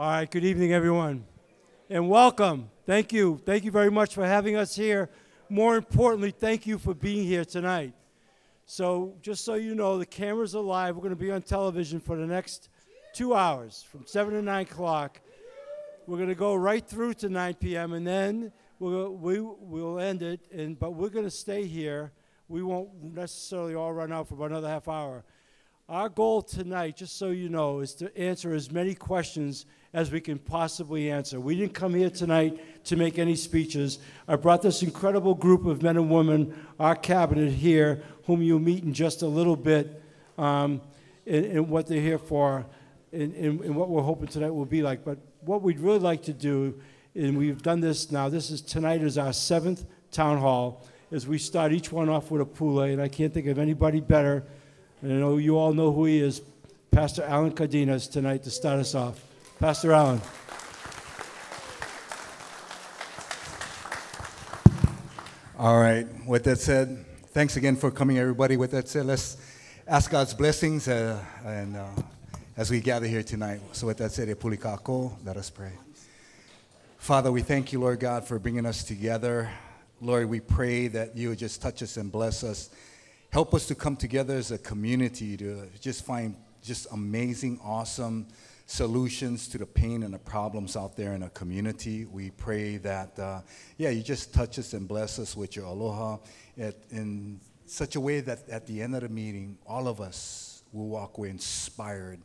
All right, good evening, everyone, and welcome. Thank you. Thank you very much for having us here. More importantly, thank you for being here tonight. So just so you know, the cameras are live. We're going to be on television for the next 2 hours, from 7 to 9 o'clock. We're going to go right through to 9 p.m., and then we'll end it, but we're going to stay here. We won't necessarily all run out for about another half hour. Our goal tonight, just so you know, is to answer as many questions as we can possibly answer. We didn't come here tonight to make any speeches. I brought this incredible group of men and women, our cabinet here, whom you'll meet in just a little bit, and what they're here for, and what we're hoping tonight will be like. But what we'd really like to do, and we've done this now, tonight is our 7th town hall, as we start each one off with a pule, and I can't think of anybody better, and I know you all know who he is, Pastor Alan Cardenas, tonight to start us off. Pastor Alan. All right, with that said, thanks again for coming, everybody. With that said, let's ask God's blessings as we gather here tonight. So with that said, let us pray. Father, we thank you, Lord God, for bringing us together. Lord, we pray that you would just touch us and bless us. Help us to come together as a community to just find just amazing, awesome solutions to the pain and the problems out there in our community. We pray that, you just touch us and bless us with your aloha in such a way that at the end of the meeting, all of us will walk away inspired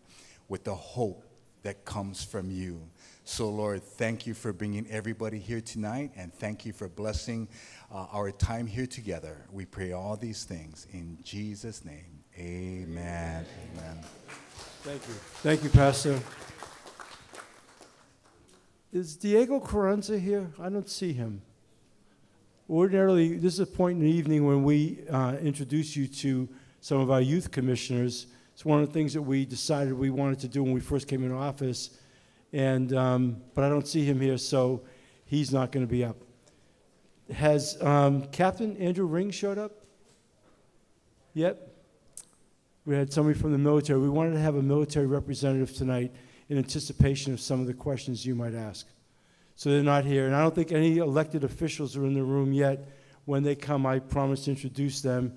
with the hope that comes from you. So, Lord, thank you for bringing everybody here tonight, and thank you for blessing our time here together. We pray all these things in Jesus' name. Amen. Amen. Thank you. Thank you, Pastor. Is Diego Carranza here? I don't see him. Ordinarily, this is a point in the evening when we introduce you to some of our youth commissioners. It's one of the things that we decided we wanted to do when we first came into office. And, but I don't see him here, so he's not going to be up. Has Captain Andrew Ring showed up? Yep. We had somebody from the military. We wanted to have a military representative tonight in anticipation of some of the questions you might ask. So they're not here, and I don't think any elected officials are in the room yet. When they come, I promise to introduce them.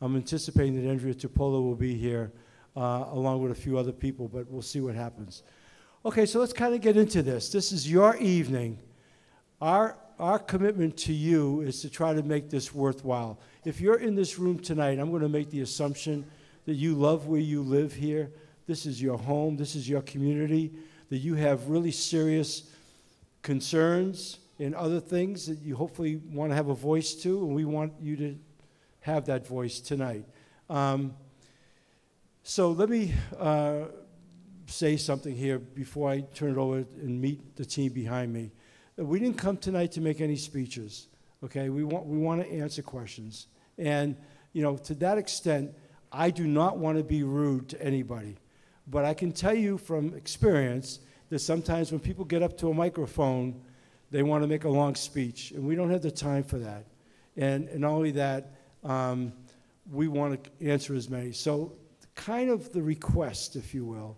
I'm anticipating that Andrea Tupola will be here along with a few other people, but we'll see what happens. Okay, so let's kind of get into this. This is your evening. Our commitment to you is to try to make this worthwhile. If you're in this room tonight, I'm going to make the assumption that you love where you live here. This is your home. This is your community. That you have really serious concerns and other things that you hopefully want to have a voice to, and we want you to have that voice tonight. So let me... say something here before I turn it over and meet the team behind me. We didn't come tonight to make any speeches, okay? We want to answer questions. And, you know, to that extent, I do not want to be rude to anybody. But I can tell you from experience that sometimes when people get up to a microphone, they want to make a long speech, and we don't have the time for that. And not only that, we want to answer as many. So kind of the request, if you will,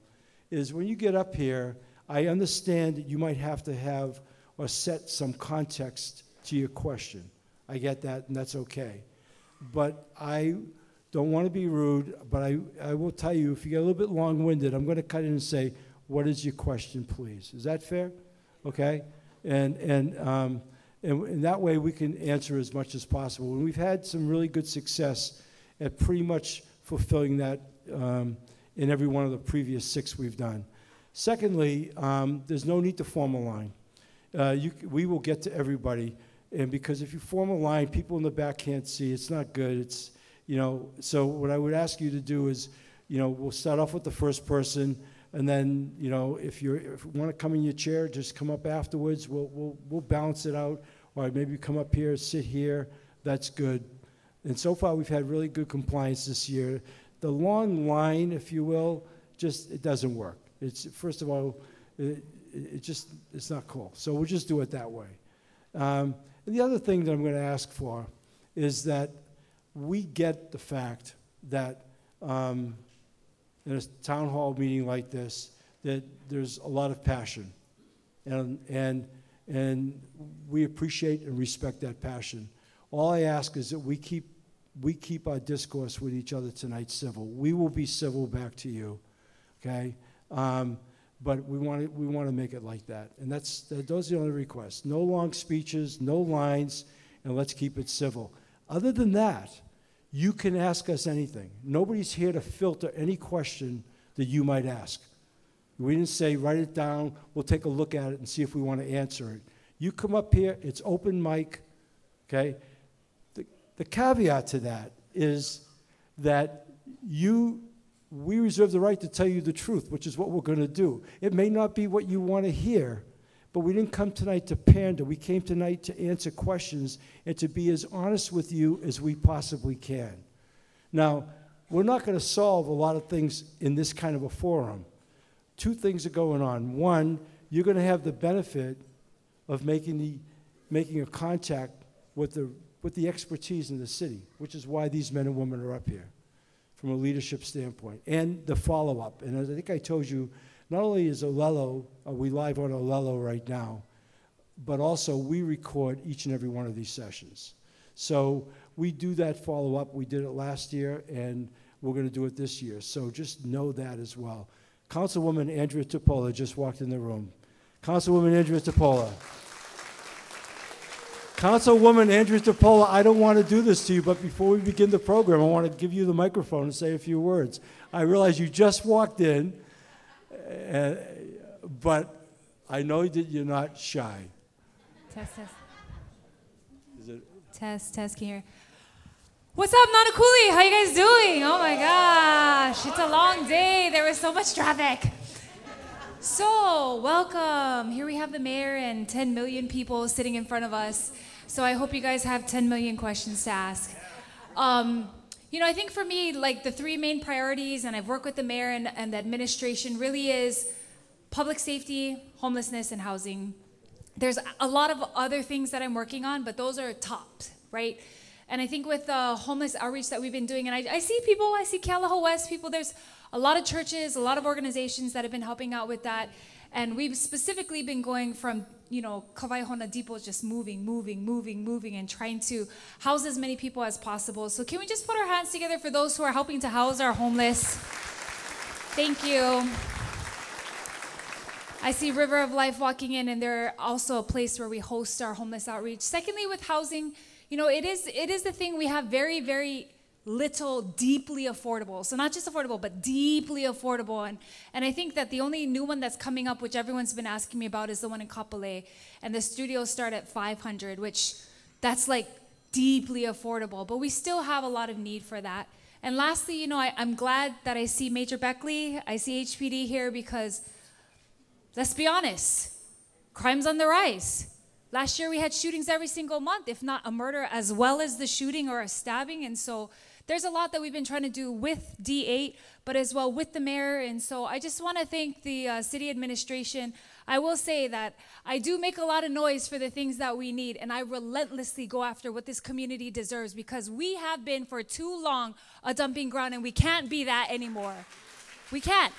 is when you get up here, I understand that you might have to have or set some context to your question. I get that, and that's okay. But I don't want to be rude, but I will tell you, if you get a little bit long-winded, I'm going to cut in and say, what is your question, please? Is that fair? Okay? And that way we can answer as much as possible. And we've had some really good success at pretty much fulfilling that in every one of the previous 6 we've done. Secondly, there's no need to form a line. We will get to everybody, and because if you form a line, people in the back can't see. It's not good. It's, you know, so what I would ask you to do is, you know, we'll start off with the first person, and then, you know, if you want to come in your chair, just come up afterwards. We'll balance it out, or maybe come up here, sit here. That's good. And so far, we've had really good compliance this year. The long line, if you will, it doesn't work. It's, first of all, it's not cool. So we'll just do it that way. And the other thing that I'm going to ask for is that we get the fact that in a town hall meeting like this, that there's a lot of passion. And we appreciate and respect that passion. All I ask is that we keep our discourse with each other tonight civil. We will be civil back to you, okay? But we want to make it like that. And those are the only requests. No long speeches, no lines, and let's keep it civil. Other than that, you can ask us anything. Nobody's here to filter any question that you might ask. We didn't say, write it down, we'll take a look at it and see if we want to answer it. You come up here, it's open mic, okay? The caveat to that is that we reserve the right to tell you the truth, which is what we're going to do. It may not be what you want to hear, but we didn't come tonight to pander. We came tonight to answer questions and to be as honest with you as we possibly can. Now, we're not going to solve a lot of things in this kind of a forum. Two things are going on. One, you're going to have the benefit of making a contact with the expertise in the city, which is why these men and women are up here from a leadership standpoint, and the follow-up. And as I think I told you, not only is Olelo, we live on Olelo right now, but also we record each and every one of these sessions. So we do that follow-up. We did it last year, and we're going to do it this year. So just know that as well. Councilwoman Andrea Tupola just walked in the room. Councilwoman Andrea Tupola. Councilwoman Andrea Tupola, I don't want to do this to you, but before we begin the program, I want to give you the microphone and say a few words. I realize you just walked in, but I know that you're not shy. Test, test. Is it? Test, test, can you hear? What's up, Nana Cooley? How you guys doing? Oh my gosh, it's a long day. There was so much traffic. So, welcome. Here we have the mayor and 10 million people sitting in front of us. So I hope you guys have 10 million questions to ask. You know, I think for me, like the three main priorities, and I've worked with the mayor and the administration, really is public safety, homelessness, and housing. There's a lot of other things that I'm working on, but those are top, right? And I think with the homeless outreach that we've been doing, and I see people, I see Callao West people, there's a lot of churches, a lot of organizations that have been helping out with that. And we've specifically been going from, you know, Kawaihona Depot, just moving, and trying to house as many people as possible. So can we just put our hands together for those who are helping to house our homeless? Thank you. I see River of Life walking in, and they're also a place where we host our homeless outreach. Secondly, with housing, you know, it is the thing we have very, very little deeply affordable. So not just affordable, but deeply affordable. And I think that the only new one that's coming up, which everyone's been asking me about, is the one in Kapolei. And the studios start at $500, which that's like deeply affordable. But we still have a lot of need for that. And lastly, you know, I'm glad that I see Major Beckley. I see HPD here because, let's be honest, crime's on the rise. Last year we had shootings every single month, if not a murder, as well as the shooting or a stabbing. And so there's a lot that we've been trying to do with D8, but as well with the mayor. And so I just want to thank the city administration. I will say that I do make a lot of noise for the things that we need, and I relentlessly go after what this community deserves, because we have been for too long a dumping ground, and we can't be that anymore. We can't.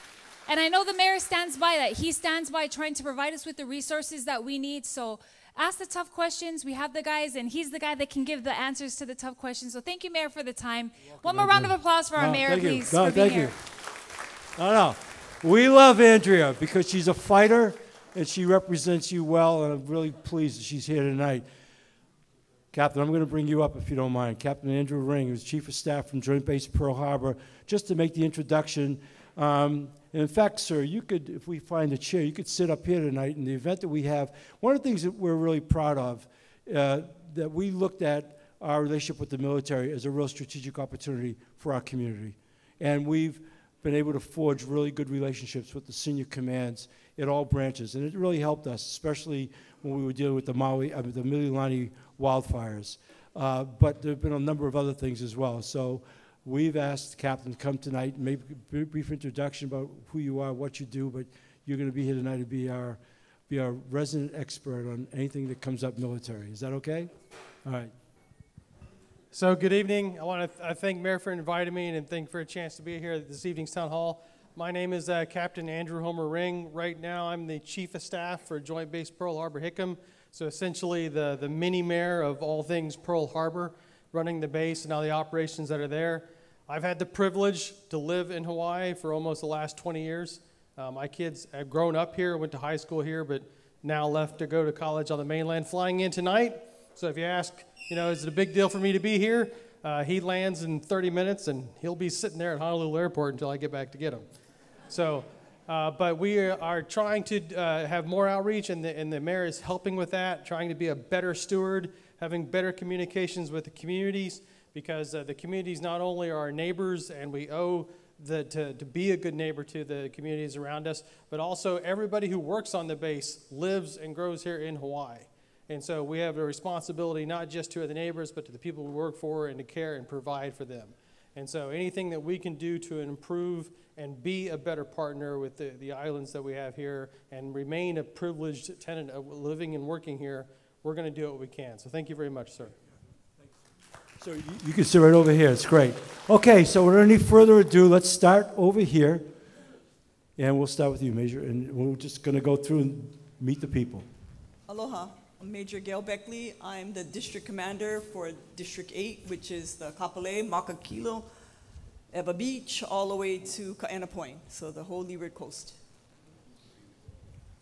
And I know the mayor stands by that. He stands by trying to provide us with the resources that we need. So ask the tough questions. We have the guys, and he's the guy that can give the answers to the tough questions. So thank you, Mayor, for the time. One more round of applause for our mayor, please. No, thank you. No. We love Andrea because she's a fighter, and she represents you well, and I'm really pleased that she's here tonight. Captain, I'm going to bring you up if you don't mind. Captain Andrew Ring, who's Chief of Staff from Joint Base Pearl Harbor, just to make the introduction. And in fact, sir, you could, if we find a chair, you could sit up here tonight in the event that we have. One of the things that we're really proud of, that we looked at our relationship with the military as a real strategic opportunity for our community. And we've been able to forge really good relationships with the senior commands at all branches. And it really helped us, especially when we were dealing with the Mililani wildfires. But there have been a number of other things as well. So we've asked the captain to come tonight, maybe a brief introduction about who you are, what you do, but you're going to be here tonight to be our resident expert on anything that comes up military. Is that okay? All right. So good evening. I want to thank Mayor for inviting me, and thank for a chance to be here at this evening's town hall. My name is Captain Andrew Homer Ring. Right now I'm the Chief of Staff for Joint Base Pearl Harbor-Hickam, so essentially the mini-mayor of all things Pearl Harbor, running the base and all the operations that are there. I've had the privilege to live in Hawaii for almost the last 20 years. My kids have grown up here, went to high school here, but now left to go to college on the mainland, flying in tonight. So if you ask, you know, is it a big deal for me to be here? He lands in 30 minutes and he'll be sitting there at Honolulu Airport until I get back to get him. So, but we are trying to have more outreach, and the mayor is helping with that, trying to be a better steward, having better communications with the communities, because the communities not only are our neighbors, and we owe to be a good neighbor to the communities around us, but also everybody who works on the base lives and grows here in Hawaii. And so we have a responsibility not just to the neighbors, but to the people we work for, and to care and provide for them. And so anything that we can do to improve and be a better partner with the islands that we have here and remain a privileged tenant of living and working here, we're going to do what we can. So thank you very much, sir. So you can sit right over here. It's great. Okay, so without any further ado, let's start over here. And we'll start with you, Major. And we're just going to go through and meet the people. Aloha. I'm Major Gail Beckley. I'm the district commander for District 8, which is the Kapolei, Makakilo, Eva Beach, all the way to Kaena Point, so the whole Leeward Coast.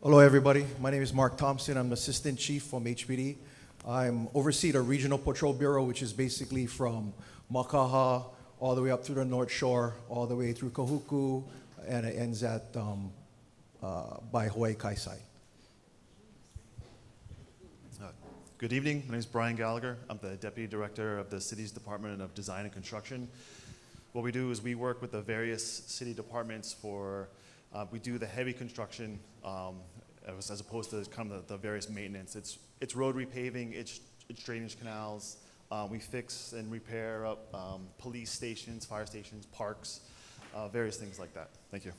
Hello, everybody. My name is Mark Thompson. I'm Assistant Chief from HPD. I'm overseeing a Regional Patrol Bureau, which is basically from Makaha all the way up through the North Shore, all the way through Kahuku, and it ends at by Hawaii Kaisai. Good evening. My name is Brian Gallagher. I'm the Deputy Director of the City's Department of Design and Construction. What we do is we work with the various city departments for, we do the heavy construction as opposed to kind of the various maintenance. It's road repaving, it's drainage canals. We fix and repair up police stations, fire stations, parks, various things like that. Thank you.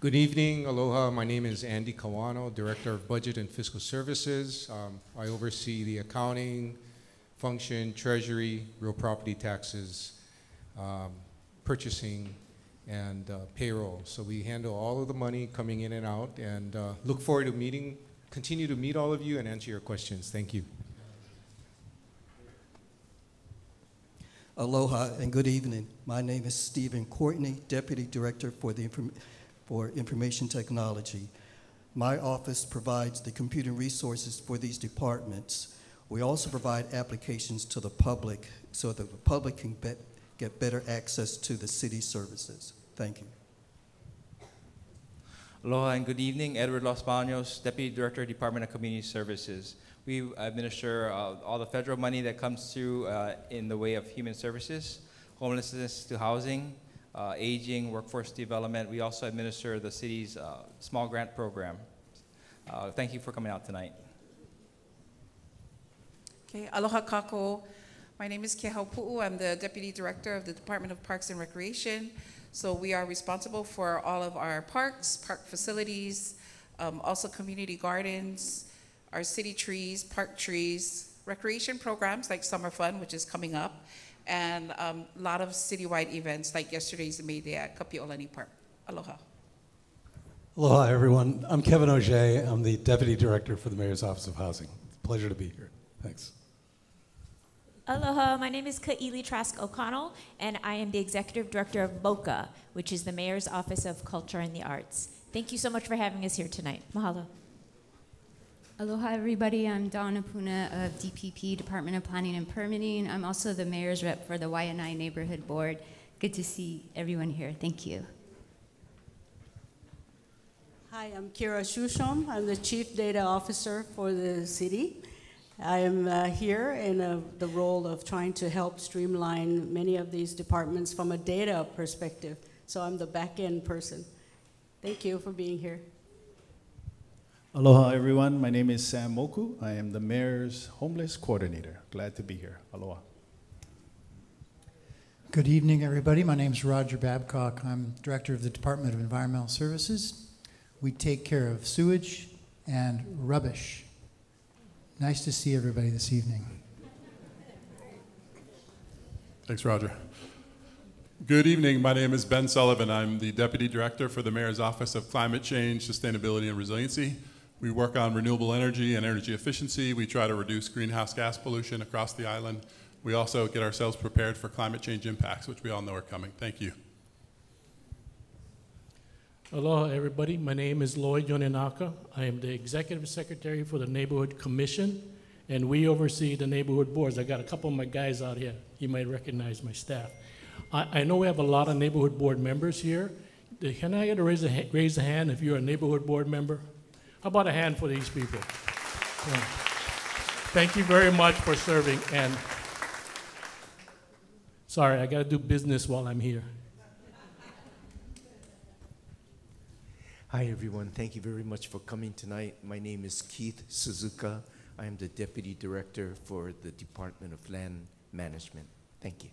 Good evening, aloha. My name is Andy Kawano, Director of Budget and Fiscal Services. I oversee the accounting function, treasury, real property taxes, purchasing, and payroll. So we handle all of the money coming in and out, and look forward to continue to meet all of you and answer your questions. Thank you. Aloha and good evening. My name is Stephen Courtney, Deputy Director for Information Technology. My office provides the computing resources for these departments. We also provide applications to the public so that the public can get better access to the city services. Thank you. Aloha and good evening. Edward Los Baños, Deputy Director, Department of Community Services. We administer all the federal money that comes through in the way of human services, homelessness to housing, aging, workforce development. We also administer the city's small grant program. Thank you for coming out tonight. Okay, aloha kako. My name is Kehaupu'u. I'm the Deputy Director of the Department of Parks and Recreation. So we are responsible for all of our parks, park facilities, also community gardens, our city trees, park trees, recreation programs like Summer Fun, which is coming up, and a lot of citywide events like yesterday's May Day at Kapi'olani Park. Aloha. Aloha, everyone. I'm Kevin Ogier. I'm the Deputy Director for the Mayor's Office of Housing. It's a pleasure to be here. Thanks. Aloha, my name is Ka'ili Trask O'Connell, and I am the Executive Director of MOCA, which is the Mayor's Office of Culture and the Arts. Thank you so much for having us here tonight. Mahalo. Aloha, everybody. I'm Dawn Apuna of DPP, Department of Planning and Permitting. I'm also the Mayor's Rep for the Waianae Neighborhood Board. Good to see everyone here. Thank you. Hi, I'm Kira Shushom. I'm the Chief Data Officer for the city. I am here in the role of trying to help streamline many of these departments from a data perspective. So I'm the back-end person. Thank you for being here. Aloha, everyone. My name is Sam Moku. I am the Mayor's Homeless Coordinator. Glad to be here. Aloha. Good evening, everybody. My name is Roger Babcock. I'm Director of the Department of Environmental Services. We take care of sewage and rubbish. Nice to see everybody this evening. Thanks, Roger. Good evening. My name is Ben Sullivan. I'm the Deputy Director for the Mayor's Office of Climate Change, Sustainability, and Resiliency. We work on renewable energy and energy efficiency. We try to reduce greenhouse gas pollution across the island. We also get ourselves prepared for climate change impacts, which we all know are coming. Thank you. Aloha, everybody. My name is Lloyd Yoninaka. I am the Executive Secretary for the Neighborhood Commission, and we oversee the neighborhood boards. I got a couple of my guys out here. You might recognize my staff. I know we have a lot of neighborhood board members here. Can I get to raise a hand if you're a neighborhood board member? How about a hand for these people? Yeah. Thank you very much for serving. And sorry, I got to do business while I'm here. Hi, everyone. Thank you very much for coming tonight. My name is Keith Suzuka. I am the Deputy Director for the Department of Land Management. Thank you.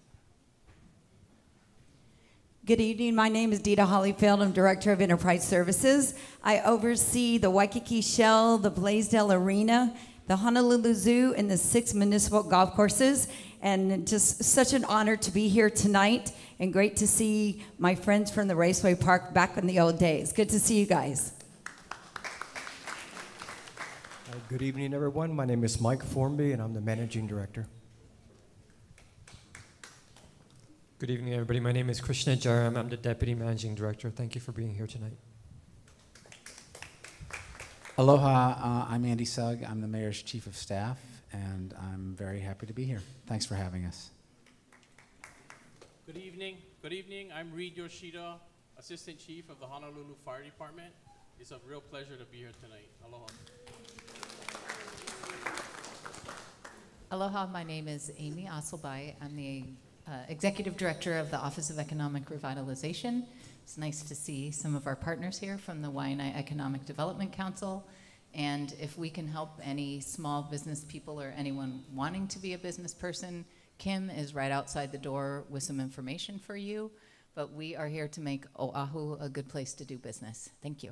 Good evening. My name is Dita Hollyfield. I'm Director of Enterprise Services. I oversee the Waikiki Shell, the Blaisdell Arena, the Honolulu Zoo, and the 6 municipal golf courses. And just such an honor to be here tonight, and great to see my friends from the Raceway Park back in the old days. Good to see you guys. Good evening, everyone. My name is Mike Formby, and I'm the Managing Director. Good evening, everybody. My name is Krishna Jaram. I'm the Deputy Managing Director. Thank you for being here tonight. Aloha. I'm Andy Sugg. I'm the Mayor's Chief of Staff, and I'm very happy to be here. Thanks for having us. Good evening. Good evening. I'm Reed Yoshida, Assistant Chief of the Honolulu Fire Department. It's a real pleasure to be here tonight. Aloha. Aloha. My name is Amy Asselby. I'm the Executive Director of the Office of Economic Revitalization. It's nice to see some of our partners here from the Waianae Economic Development Council. And if we can help any small business people or anyone wanting to be a business person, Kim is right outside the door with some information for you. But we are here to make Oahu a good place to do business. Thank you.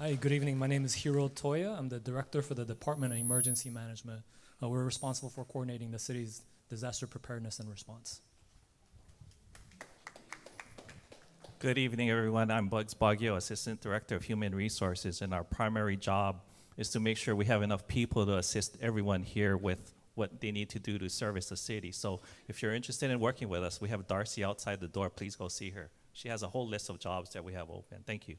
Hi, good evening. My name is Hiro Toya. I'm the Director for the Department of Emergency Management. We're responsible for coordinating the city's disaster preparedness and response. Good evening, everyone. I'm Bugs Baguio, Assistant Director of Human Resources, and our primary job is to make sure we have enough people to assist everyone here with what they need to do to service the city. So if you're interested in working with us, we have Darcy outside the door. Please go see her. She has a whole list of jobs that we have open. Thank you.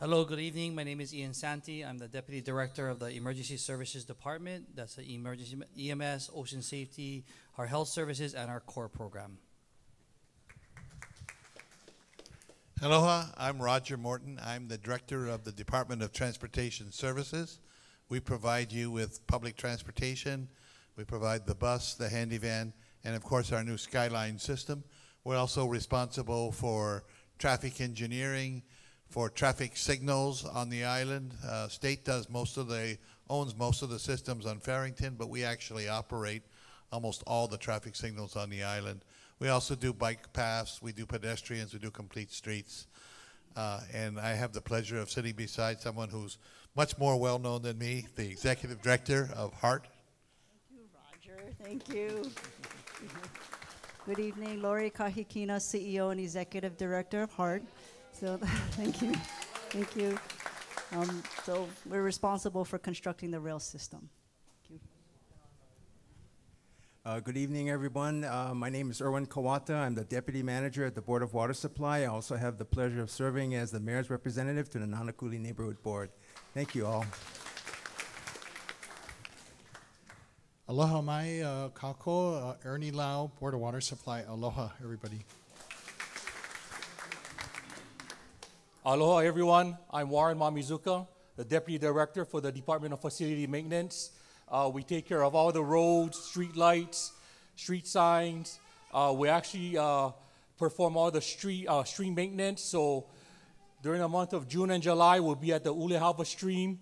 Hello, good evening. My name is Ian Santi. I'm the Deputy Director of the Emergency Services Department. That's the Emergency EMS, Ocean Safety, our Health Services, and our CORE program. Aloha, I'm Roger Morton. I'm the Director of the Department of Transportation Services. We provide you with public transportation. We provide the bus, the handy van, and of course our new Skyline system. We're also responsible for traffic engineering, for traffic signals on the island. State does most of the, owns most of the systems on Farrington, but we actually operate almost all the traffic signals on the island. We also do bike paths, we do pedestrians, we do complete streets. And I have the pleasure of sitting beside someone who's much more well-known than me, the Executive Director of HART. Thank you, Roger, thank you. Good evening, Lori Kahikina, CEO and Executive Director of HART. So thank you, thank you. So we're responsible for constructing the rail system. Thank you. Good evening, everyone. My name is Erwin Kawata. I'm the Deputy Manager at the Board of Water Supply. I also have the pleasure of serving as the Mayor's representative to the Nanakuli Neighborhood Board. Thank you all. Aloha mai kako, Ernie Lau, Board of Water Supply. Aloha, everybody. Aloha, everyone. I'm Warren Mamizuka, the Deputy Director for the Department of Facility Maintenance. We take care of all the roads, street lights, street signs. We actually perform all the stream maintenance. So during the month of June and July, we'll be at the Ulehava stream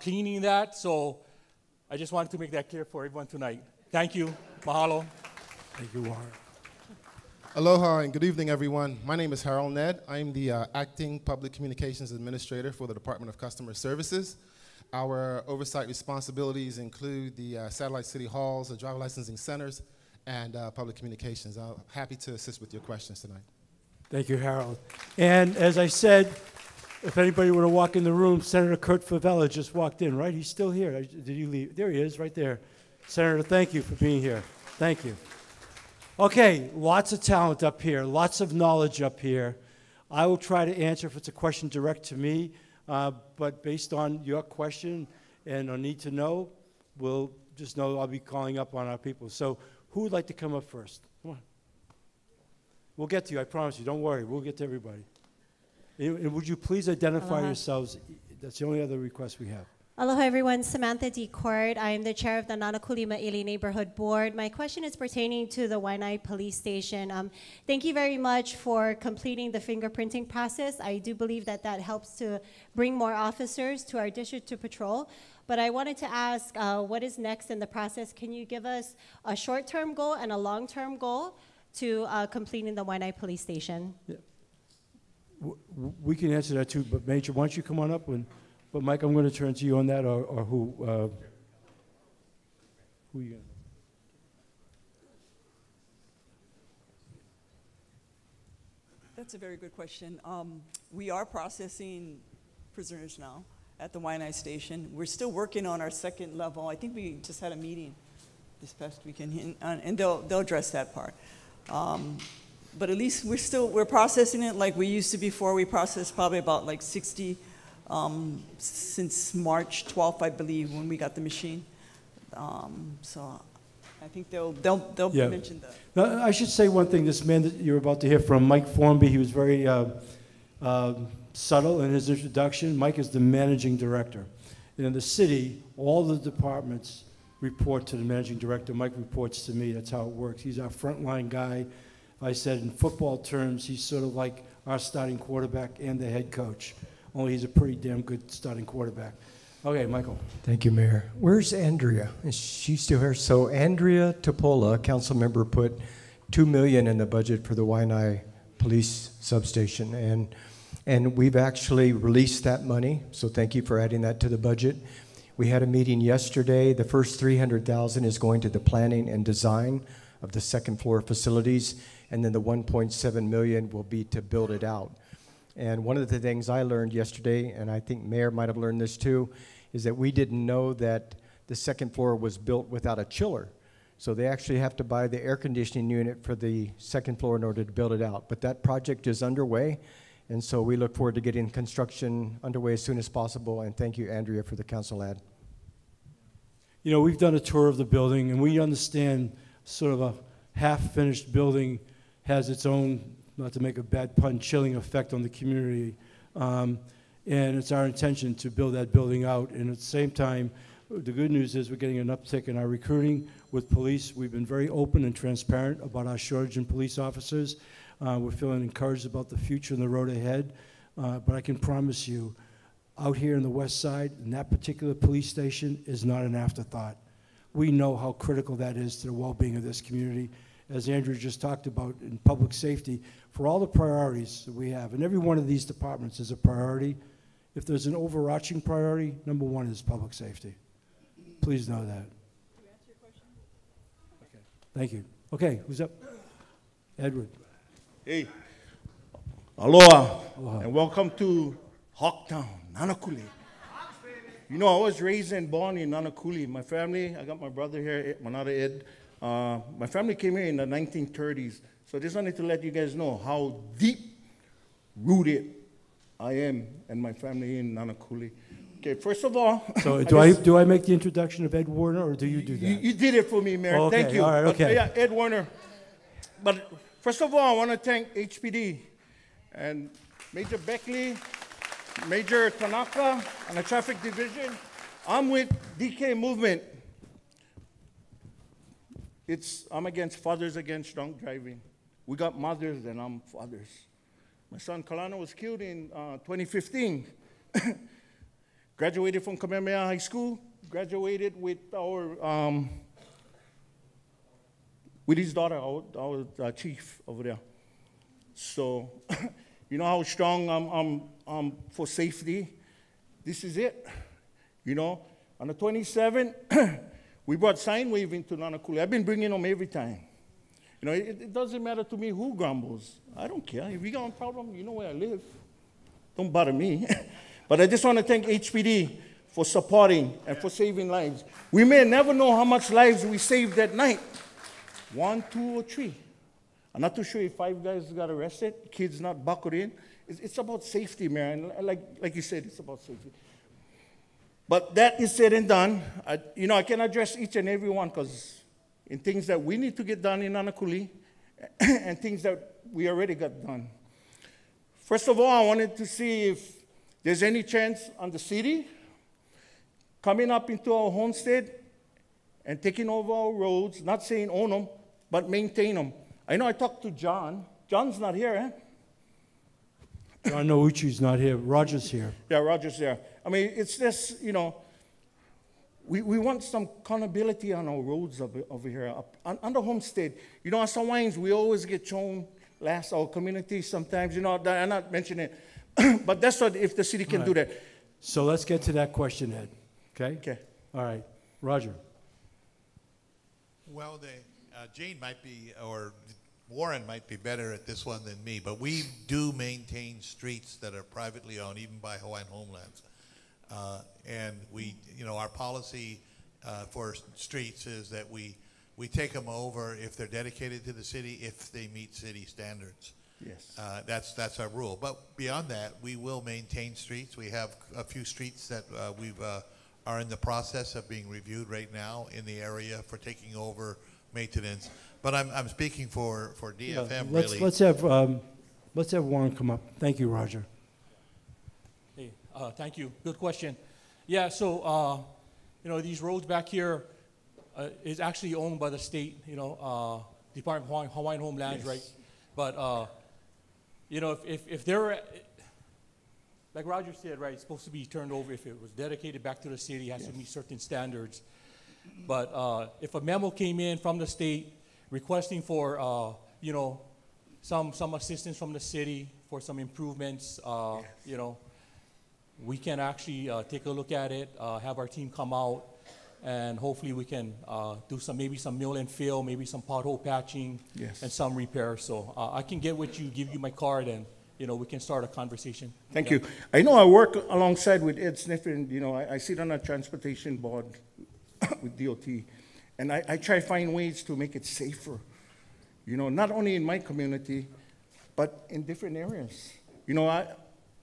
cleaning that. So I just wanted to make that clear for everyone tonight. Thank you. Mahalo. Thank you, Warren. Aloha and good evening, everyone. My name is Harold Ned. I'm the Acting Public Communications Administrator for the Department of Customer Services. Our oversight responsibilities include the satellite city halls, the driver licensing centers, and public communications. I'm happy to assist with your questions tonight. Thank you, Harold. And as I said, if anybody were to walk in the room, Senator Kurt Favela just walked in, right? He's still here. Did you leave? There he is, right there. Senator, thank you for being here. Thank you. Okay, lots of talent up here, lots of knowledge up here. I will try to answer if it's a question direct to me, but based on your question and our need to know, we'll just know I'll be calling up on our people. So who would like to come up first? Come on. We'll get to you, I promise you. Don't worry, we'll get to everybody. And would you please identify Aloha. Yourselves? That's the only other request we have. Aloha, everyone. Samantha D. Court. I am the chair of the Nanakulima-Ely Neighborhood Board. My question is pertaining to the Waianae Police Station. Thank you very much for completing the fingerprinting process. I do believe that that helps to bring more officers to our district to patrol. But I wanted to ask, what is next in the process? Can you give us a short-term goal and a long-term goal to completing the Waianae Police Station? Yeah. We can answer that too, but Major, why don't you come on up? But Mike, I'm going to turn to you on that, or who you? That's a very good question. We are processing prisoners now at the Waianae Station. We're still working on our second level. I think we just had a meeting this past weekend, and they'll address that part. But at least we're processing it like we used to before. We processed probably about like 60 since March 12th, I believe, when we got the machine. So I think they'll yeah. mention that. Now, I should say one thing. This man that you're about to hear from, Mike Formby, he was very subtle in his introduction. Mike is the managing director. And in the city, all the departments report to the managing director. Mike reports to me. That's how it works. He's our frontline guy. I said in football terms, he's sort of like our starting quarterback and the head coach, only he's a pretty damn good starting quarterback. Okay, Michael. Thank you, Mayor. Where's Andrea? Is she still here? So Andrea Tupola, council member, put $2 million in the budget for the Waianae Police Substation, and we've actually released that money, so thank you for adding that to the budget. We had a meeting yesterday. The first $300,000 is going to the planning and design of the second floor facilities, and then the 1.7 million will be to build it out. And one of the things I learned yesterday, and I think Mayor might have learned this too, is that we didn't know that the second floor was built without a chiller. So they actually have to buy the air conditioning unit for the second floor in order to build it out. But that project is underway, and so we look forward to getting construction underway as soon as possible. And thank you, Andrea, for the council ad. You know, we've done a tour of the building, and we understand sort of a half-finished building has its own, not to make a bad pun, chilling effect on the community. And it's our intention to build that building out. And at the same time, the good news is we're getting an uptick in our recruiting with police. We've been very open and transparent about our shortage in police officers. We're feeling encouraged about the future and the road ahead. But I can promise you, out here in the West Side, in that particular police station is not an afterthought. We know how critical that is to the well-being of this community. As Andrew just talked about in public safety, for all the priorities that we have, and every one of these departments is a priority. If there's an overarching priority, number one is public safety. Please know that. Can you answer your question? Okay. Thank you. Okay, who's up? Edward. Hey. Aloha. Aloha. And welcome to Hawktown, Nanakuli. You know, I was raised and born in Nanakuli. My family, I got my brother here, Manada Ed. My family came here in the 1930s, so just wanted to let you guys know how deep-rooted I am and my family in Nanakuli. Okay, first of all... So do I make the introduction of Ed Warner, or do you do that? You did it for me, Mayor. Oh, okay. Thank you. All right, okay. But, yeah, Ed Warner. But first of all, I want to thank HPD and Major Beckley, Major Tanaka, and the Traffic Division. I'm with DK Movement. I'm against fathers against drunk driving. We got mothers and I'm fathers. My son Kalana was killed in 2015. Graduated from Kamehameha High School. Graduated with our with his daughter, our chief over there. So, you know how strong I'm for safety. This is it. You know, on the 27th, we brought sine wave into Nanakuli. I've been bringing them every time. You know, it doesn't matter to me who grumbles. I don't care. If we got a problem, you know where I live. Don't bother me. But I just want to thank HPD for supporting and for saving lives. We may never know how much lives we saved that night. 1, 2, or 3. I'm not too sure if 5 guys got arrested, kids not buckled in. It's about safety, man. Like you said, it's about safety. But that is said and done. You know, I can address each and every one because in things that we need to get done in Nanakuli and things that we already got done. First of all, I wanted to see if there's any chance on the city coming up into our homestead and taking over our roads, not saying own them, but maintain them. I know I talked to John. John's not here, eh? John Nouchi's not here. Roger's here. Yeah, Roger's here. I mean, it's just, you know, we want some accountability on our roads over here, on the homestead. You know, as Hawaiians, we always get shown last, our community sometimes, you know, I'm not mentioning it. But that's what, if the city can do that. So let's get to that question, Ed. Okay? Okay. All right. Roger. Well, Jane might be, or Warren might be better at this one than me, but we do maintain streets that are privately owned, even by Hawaiian Homelands. And we, you know, our policy for streets is that we take them over if they're dedicated to the city, if they meet city standards. Yes. That's our rule. But beyond that, we will maintain streets. We have a few streets that are in the process of being reviewed right now in the area for taking over maintenance. But I'm speaking for DFM, yeah, really. Let's have Warren come up. Thank you, Roger. Hey, thank you. Good question. Yeah, so, you know, these roads back here is actually owned by the state, you know, Department of Hawaiian Homelands, yes. Right? But, you know, if they're, like Roger said, right, it's supposed to be turned over if it was dedicated back to the city, it has to meet certain standards. But if a memo came in from the state requesting for, you know, some assistance from the city for some improvements, you know, we can actually take a look at it, have our team come out, and hopefully we can do some, maybe some mill and fill, maybe some pothole patching, and some repairs. So I can get with you, give you my card, and, you know, we can start a conversation. Thank you. I know I work alongside with Ed Sniffer, and, you know, I sit on a transportation board with DOT, and I try to find ways to make it safer, you know, not only in my community, but in different areas. You know, I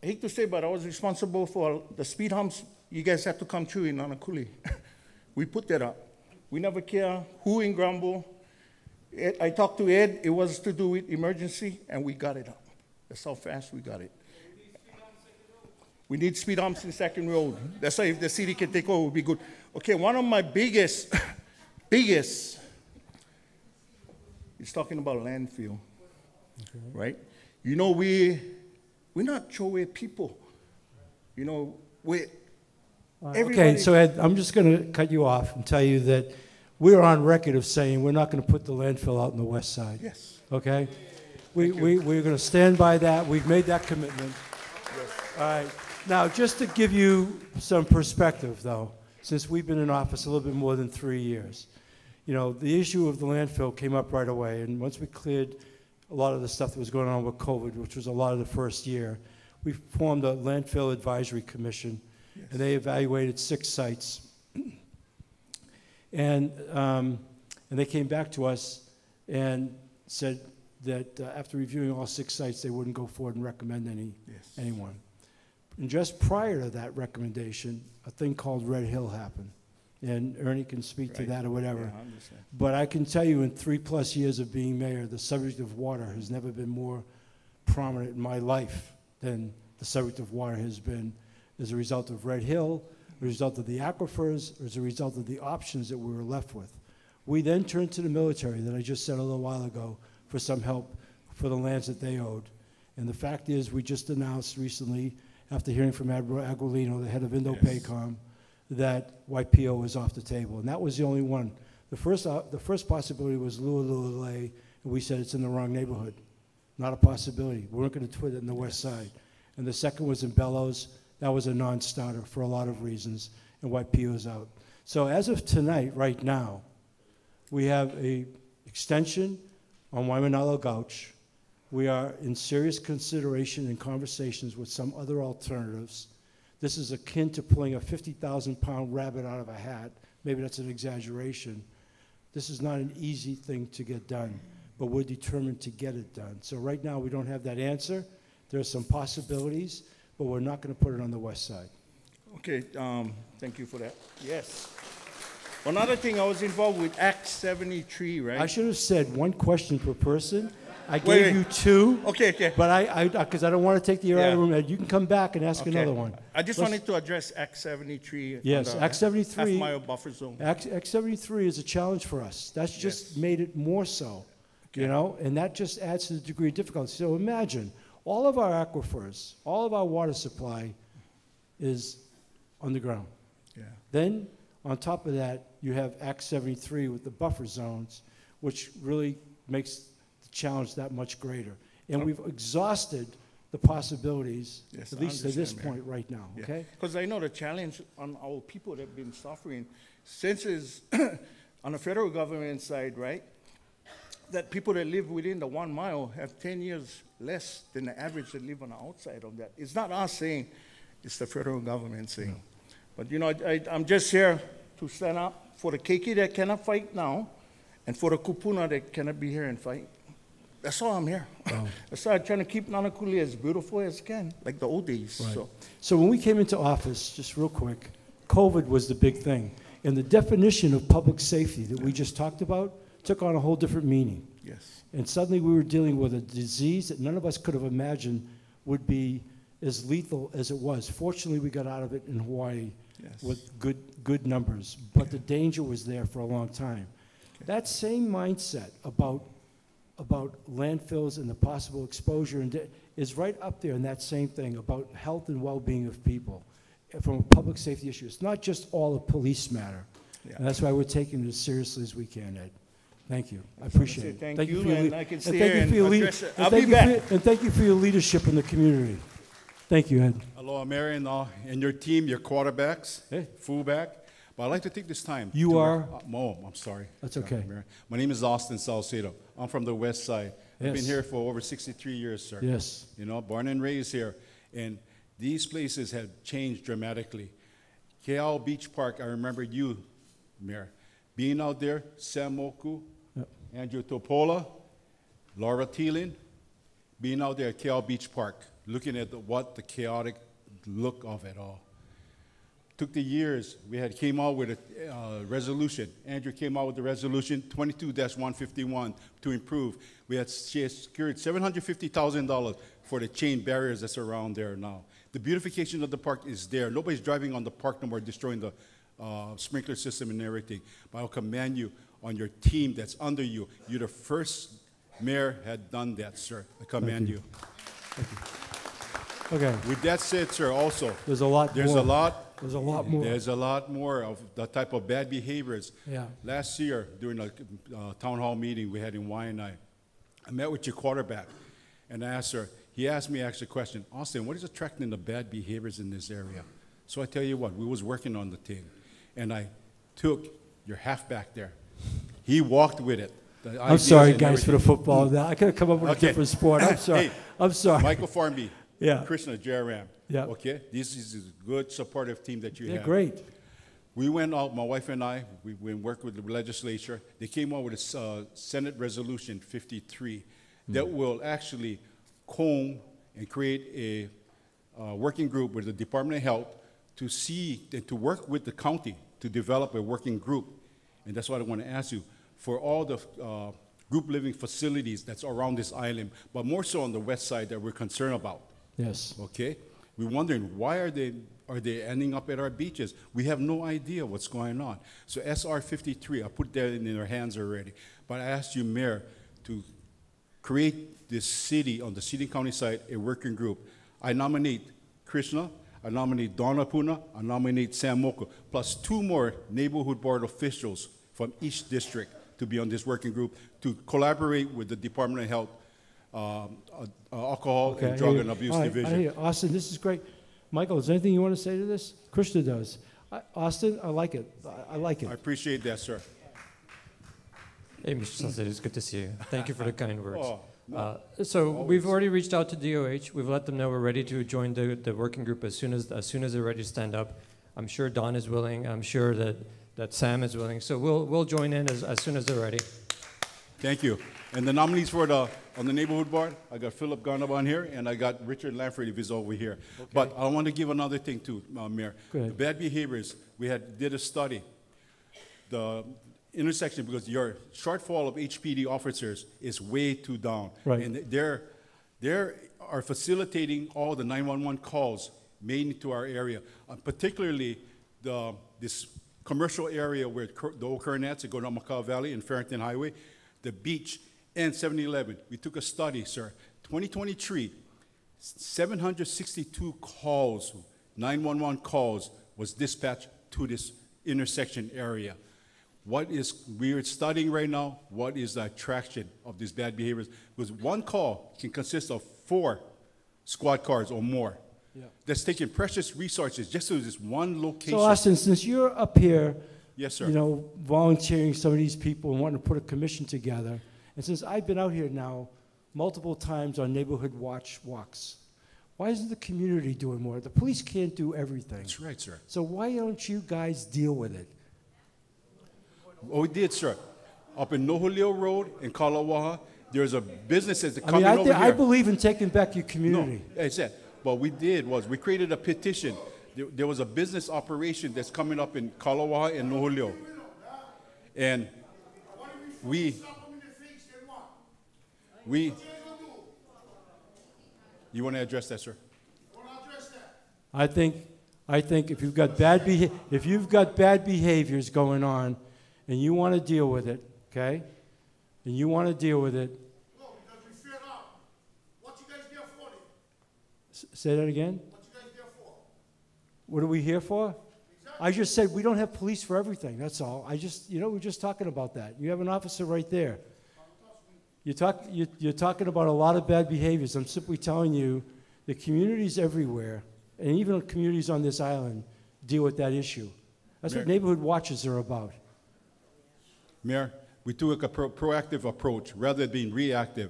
hate to say, but I was responsible for the speed humps you guys had to come through in Nanakuli. We put that up. We never care who in Grumble. I talked to Ed, it was to do with emergency, and we got it up. That's how fast we got it. We need speed humps in Second Road. That's why if the city can take over, it would be good. Okay, one of my biggest is talking about landfill, right? You know, we're not Cho'e people. You know, we're okay, so Ed, I'm just going to cut you off and tell you that we're on record of saying we're not going to put the landfill out on the west side. Yes. Okay? We're going to stand by that. We've made that commitment. Yes. All right. Now, just to give you some perspective, though, since we've been in office a little bit more than 3 years, you know, the issue of the landfill came up right away. And once we cleared a lot of the stuff that was going on with COVID, which was a lot of the first year, we formed a landfill advisory commission, and they evaluated 6 sites. And they came back to us and said that after reviewing all 6 sites, they wouldn't go forward and recommend anyone. And just prior to that recommendation, a thing called Red Hill happened. And Ernie can speak to that or whatever. Yeah, but I can tell you in 3+ years of being mayor, the subject of water has never been more prominent in my life than the subject of water has been as a result of Red Hill, as a result of the aquifers, as a result of the options that we were left with. We then turned to the military that I just said a little while ago for some help for the lands that they owed. And the fact is, we just announced recently, after hearing from Admiral Aguilino, the head of INDOPACOM, that YPO was off the table. And that was the only one. The first possibility was Lualulelei, and we said it's in the wrong neighborhood. Not a possibility. We weren't going to put it in the west side. And the second was in Bellows. That was a non-starter for a lot of reasons. and why PO is out. So as of tonight, right now, we have a extension on Waimanalo Gauch. We are in serious consideration and conversations with some other alternatives. This is akin to pulling a 50,000-pound rabbit out of a hat. Maybe that's an exaggeration. This is not an easy thing to get done, but we're determined to get it done. So right now, we don't have that answer. There are some possibilities, but we're not going to put it on the west side. Okay, thank you for that. Yes. One other thing, I was involved with Act 73, right? I should have said one question per person. I gave you two. Okay. But because I don't want to take the air out of the room. You can come back and ask another one. I just wanted to address Act 73. Yes, Act 73. Half-mile buffer zone. Act 73 is a challenge for us. That's just made it more so, you know, and that just adds to the degree of difficulty. So imagine all of our aquifers, all of our water supply is underground. Yeah. Then on top of that, you have Act 73 with the buffer zones, which really makes challenge that much greater, and we've exhausted the possibilities, at least at this point right now, okay? Because I know the challenge on our people that have been suffering since is on the federal government side, right, that people that live within the 1 mile have 10 years less than the average that live on the outside of that. It's not us saying, it's the federal government saying. No. But you know, I'm just here to stand up for the Keiki that cannot fight now, and for the Kupuna that cannot be here and fight. That's all I'm here. Wow. That's all I'm trying to keep Nanakuli as beautiful as can, like the old days. Right. So when we came into office, just real quick, COVID was the big thing. And the definition of public safety that we just talked about took on a whole different meaning. Yes. And suddenly we were dealing with a disease that none of us could have imagined would be as lethal as it was. Fortunately, we got out of it in Hawaii with good numbers. But the danger was there for a long time. Okay. That same mindset about landfills and the possible exposure and is right up there in that same thing about health and well-being of people from a public safety issue. It's not just all a police matter. Yeah. And that's why we're taking it as seriously as we can, Ed. Thank you. I appreciate it. Thank you, and I can stay here and address it. I'll be back. And thank you for your leadership in the community. Thank you, Ed. Aloha, Mary, and your team, your quarterbacks, fullback. But I'd like to take this time. You are? No, I'm sorry. That's okay. My name is Austin Salcedo. I'm from the west side. Yes. I've been here for over 63 years, sir. Yes. You know, born and raised here. And these places have changed dramatically. Keau Beach Park, I remember you, Mayor, being out there, Sam Moku, Andrea Tupola, Laura Thielen, being out there at Keau Beach Park, looking at what the chaotic look of it all. Took the years. We had came out with a resolution. Andrew came out with the resolution 22-151 to improve. She had secured $750,000 for the chain barriers that's around there now. The beautification of the park is there. Nobody's driving on the park no more, destroying the sprinkler system and everything. But I'll commend you on your team that's under you. You're the first mayor had done that, sir. I commend you. Thank you. Okay. With that said, sir, also there's a lot more of the type of bad behaviors. Yeah. Last year, during a town hall meeting we had in Waianae, I met with your quarterback, and I asked her, he asked me actually a question, Austin, what is attracting the bad behaviors in this area? So I tell you what, we was working on the thing, and I took your halfback there. He walked with it. I'm sorry, guys, for the football. I could have come up with a different sport. I'm sorry. Michael Formby. Yeah. Krishna Jairam. Yeah. Okay. This is a good supportive team that you have. They're great. We went out, my wife and I, we worked with the legislature. They came out with a Senate Resolution 53 that will actually comb and create a working group with the Department of Health to see and to work with the county to develop a working group. And that's what I want to ask you. For all the group living facilities that's around this island, but more so on the west side that we're concerned about. Yes. Okay. We're wondering why are they ending up at our beaches? We have no idea what's going on. So SR 53, I put that in their hands already. But I asked you, Mayor, to create this city on the city county side a working group. I nominate Krishna. I nominate Dawn Apuna. I nominate Sam Moku, plus two more neighborhood board officials from each district to be on this working group to collaborate with the Department of Health. Alcohol and drug and abuse division. Austin, this is great. Michael, is there anything you want to say to this? Krishna does. Austin, I like it. I like it. I appreciate that, sir. Hey, Mr. Sunset, it's good to see you. Thank you for the kind words. Oh, no. We've already reached out to DOH. We've let them know we're ready to join the working group as soon as they're ready to stand up. I'm sure Don is willing. I'm sure that Sam is willing. So we'll join in as soon as they're ready. Thank you. And the nominees for the neighborhood board, I got Philip Garnab on here, and I got Richard Lanford if he's over here. Okay. But I want to give another thing too, Mayor. The bad behaviors. We did a study. The intersection, because your shortfall of HPD officers is way too down. Right. And they are facilitating all the 911 calls made to our area, particularly this commercial area where the old Coronets go to Macau Valley and Farrington Highway, the beach, and 7-Eleven. We took a study, sir. 2023, 762 calls, 911 calls, was dispatched to this intersection area. We are studying right now, what is the attraction of these bad behaviors? Because one call can consist of 4 squad cars or more. Yeah. That's taking precious resources just to this one location. So Austin, since you're up here, yes, sir, volunteering some of these people and wanting to put a commission together, and since I've been out here now multiple times on neighborhood walks, why isn't the community doing more? The police can't do everything. That's right, sir. So why don't you guys deal with it? Oh, we did, sir. Up in Nohulio Road in Kalawaha, there's a business that's coming over here. I believe in taking back your community. No, it's that. What we did was we created a petition. There was a business operation that's coming up in Kalawaha and Nohulio. And you want to address that, sir? I think if you've got bad behaviors going on, and you want to deal with it, okay? And you want to deal with it. No, because we figured out what you guys there for. Say that again? What you guys there for? What are we here for? Exactly. I just said we don't have police for everything, that's all. We're just talking about that. You have an officer right there. You're talking about a lot of bad behaviors. I'm simply telling you the communities everywhere, and even communities on this island, deal with that issue. That's what neighborhood watches are about. Mayor, we took a proactive approach rather than being reactive.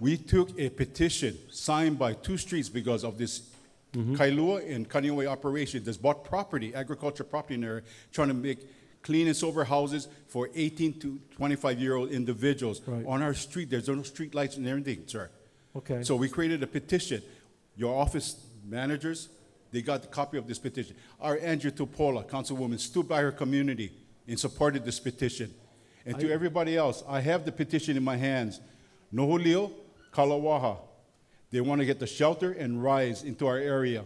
We took a petition signed by 2 streets because of this Kailua and Kaneohe operation that's bought property, agricultural property in there, trying to make clean and sober houses for 18 to 25-year-old individuals. Right. On our street, there's no street lights and everything, sir. Okay. So we created a petition. Your office managers, they got the copy of this petition. Our Andrea Tupola, councilwoman, stood by her community and supported this petition. And to everybody else, I have the petition in my hands. Nohulio, Kalawaha, they want to get the shelter and rise into our area,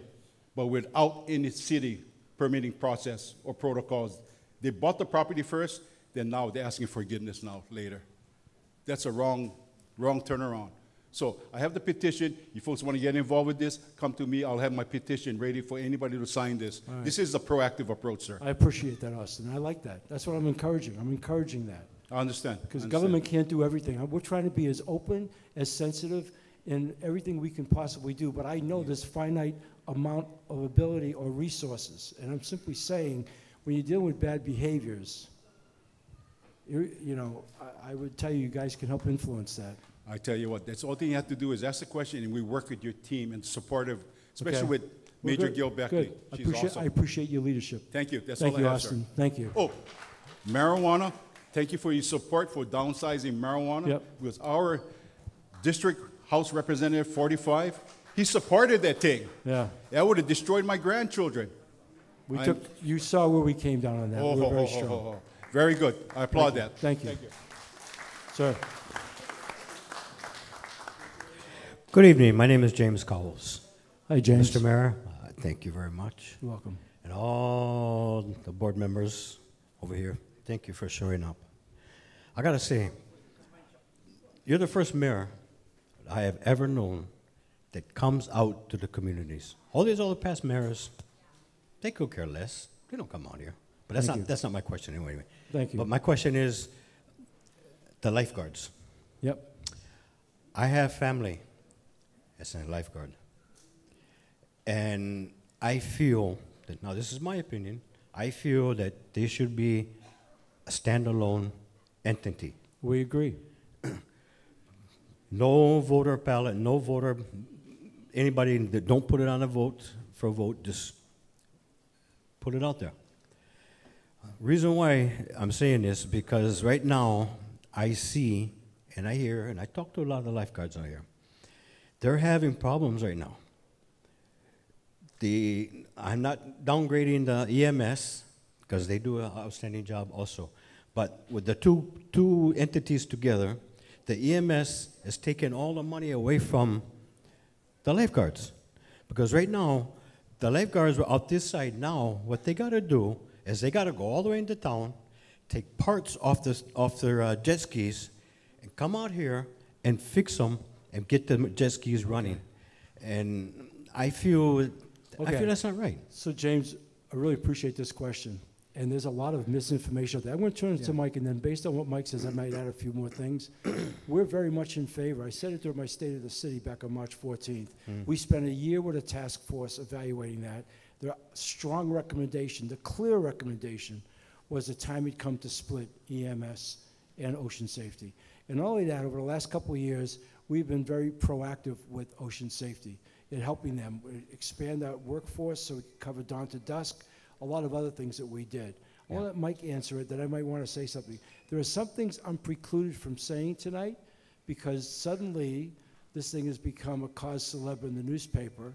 but without any city permitting process or protocols. They bought the property first, then now they're asking forgiveness now, later. That's a wrong turnaround. So I have the petition. You folks want to get involved with this, come to me. I'll have my petition ready for anybody to sign this. Right. This is a proactive approach, sir. I appreciate that, Austin. I like that. That's what I'm encouraging. I'm encouraging that. I understand. Because government can't do everything. We're trying to be as open, as sensitive in everything we can possibly do. But I know there's finite amount of ability or resources. And I'm simply saying when you're dealing with bad behaviors, I would tell you guys can help influence that. I tell you what, that's all thing you have to do is ask the question, and we work with your team and supportive, especially with Major Gail Beckley. She's awesome. I appreciate your leadership. Thank you. That's all I have, sir. Thank you, Austin. Thank you. Oh, marijuana. Thank you for your support for downsizing marijuana. Yep. With our district House Representative 45, he supported that thing. Yeah. That would have destroyed my grandchildren. You saw where we came down on that. Oh, we were very strong. Very good. I applaud that. Thank you. Thank you. Sir. Good evening. My name is James Cowles. Hi, James. Mr. Mayor, thank you very much. You're welcome. And all the board members over here, thank you for showing up. I got to say, you're the first mayor I have ever known that comes out to the communities. All these other past mayors, they could care less. They don't come out here. But that's not my question anyway. Thank you. But my question is the lifeguards. Yep. I have family as a lifeguard, and I feel accepted. Now, this is my opinion. I feel that they should be a standalone entity. We agree. No voter ballot, no voter, anybody that don't put it on a vote for a vote, just put it out there. Reason why I'm saying this, because right now I see and I hear, and I talk to a lot of the lifeguards out here, they're having problems right now. I'm not downgrading the EMS, because they do an outstanding job also. But with the two entities together, the EMS has taken all the money away from the lifeguards. Because right now, the lifeguards are out this side now. What they got to do is they got to go all the way into town, take parts off their jet skis, and come out here and fix them and get the jet skis running. And I feel that's not right. So James, I really appreciate this question. And there's a lot of misinformation out there. I'm going to turn it to Mike, and then based on what Mike says, I might add a few more things. We're very much in favor. I said it during my State of the City back on March 14th. We spent a year with a task force evaluating that. Their strong recommendation, the clear recommendation, was the time had come to split EMS and ocean safety. And not only that, over the last couple of years, we've been very proactive with ocean safety in helping them expand our workforce so we could cover dawn to dusk, a lot of other things that we did. I want to let Mike answer it, then I might want to say something. There are some things I'm precluded from saying tonight because suddenly this thing has become a cause célèbre in the newspaper.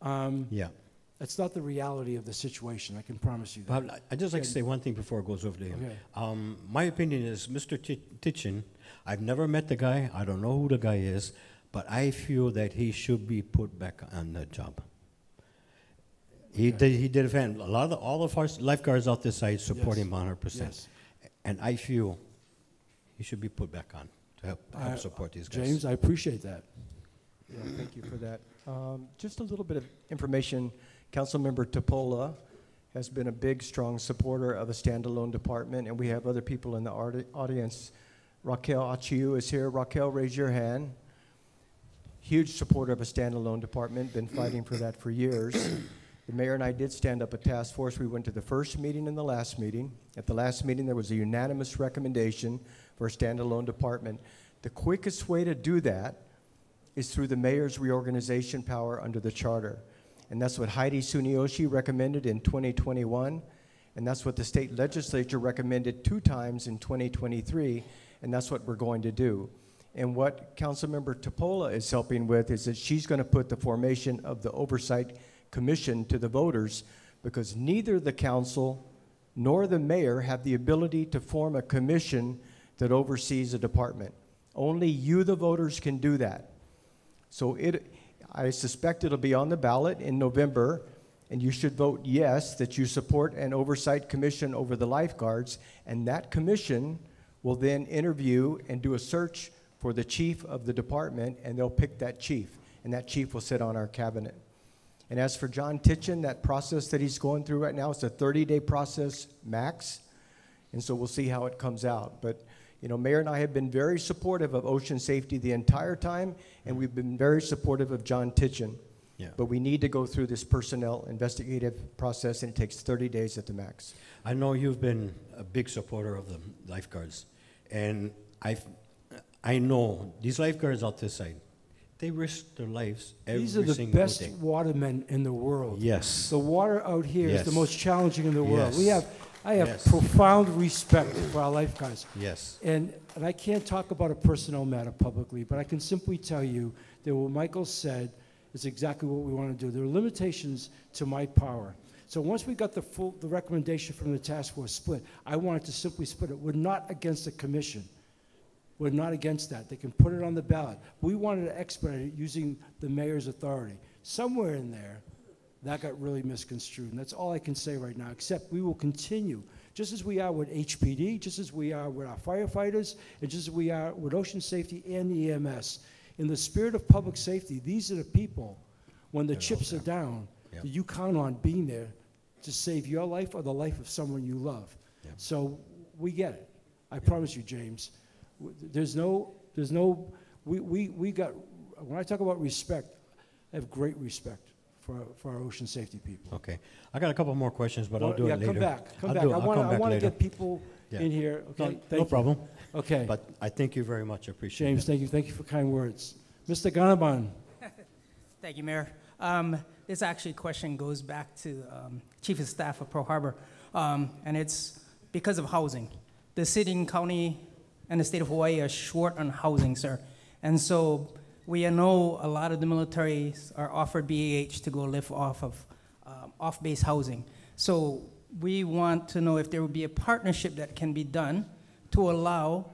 That's not the reality of the situation, I can promise you that. But I'd just like to say one thing before it goes over to you. Okay. My opinion is Mr. Titchin, I've never met the guy, I don't know who the guy is, but I feel that he should be put back on the job. He did a fan. A lot of all of our lifeguards out this side support him 100%. Yes. And I feel he should be put back on to help support these guys. James, I appreciate that. Yeah, thank you for that. Just a little bit of information. Councilmember Tupola has been a big, strong supporter of a standalone department, and we have other people in the audience. Raquel Achiu is here. Raquel, raise your hand. Huge supporter of a standalone department, been fighting for that for years. The mayor and I did stand up a task force. We went to the first meeting and the last meeting. At the last meeting, there was a unanimous recommendation for a standalone department. The quickest way to do that is through the mayor's reorganization power under the charter. And that's what Heidi Suniyoshi recommended in 2021. And that's what the state legislature recommended 2 times in 2023. And that's what we're going to do. And what Councilmember Tupola is helping with is that she's going to put the formation of the Oversight Commission to the voters, because neither the council nor the mayor have the ability to form a commission that oversees a department. Only you, the voters, can do that. So I suspect it'll be on the ballot in November, and you should vote yes, that you support an oversight commission over the lifeguards, and that commission will then interview and do a search for the chief of the department, and they'll pick that chief, and that chief will sit on our cabinet. And as for John Titchin, that process that he's going through right now, it's a 30-day process max, and so we'll see how it comes out. But, you know, Mayor and I have been very supportive of ocean safety the entire time, and we've been very supportive of John Titchin. Yeah. But we need to go through this personnel investigative process, and it takes 30 days at the max. I know you've been a big supporter of the lifeguards, and I know these lifeguards out this side, they risk their lives every single day. These are the best watermen in the world. Yes. The water out here is the most challenging in the world. Yes. I have profound respect for our lifeguards. Yes. And I can't talk about a personnel matter publicly, but I can simply tell you that what Michael said is exactly what we want to do. There are limitations to my power. So once we got the recommendation from the task force split, I wanted to simply split it. We're not against a commission. We're not against that. They can put it on the ballot. We wanted to expedite it using the mayor's authority. Somewhere in there, that got really misconstrued. And that's all I can say right now, except we will continue, just as we are with HPD, just as we are with our firefighters, and just as we are with ocean safety and EMS. In the spirit of public safety, these are the people, when the chips are down, that you count on being there to save your life or the life of someone you love. Yeah. So we get it. I promise you, James. When I talk about respect, I have great respect for for our ocean safety people. Okay, I got a couple more questions, but I'll do it later. Come back. I want to get people in here. Okay, no problem. Okay, but I thank you very much. I appreciate it. James, thank you for kind words. Mr. Ganaban. Thank you, Mayor. This actually question goes back to Chief of Staff of Pearl Harbor, and it's because of housing. The city and county and the state of Hawaii are short on housing, sir. And so we know a lot of the militaries are offered BAH to go live off of off-base housing. So we want to know if there would be a partnership that can be done to allow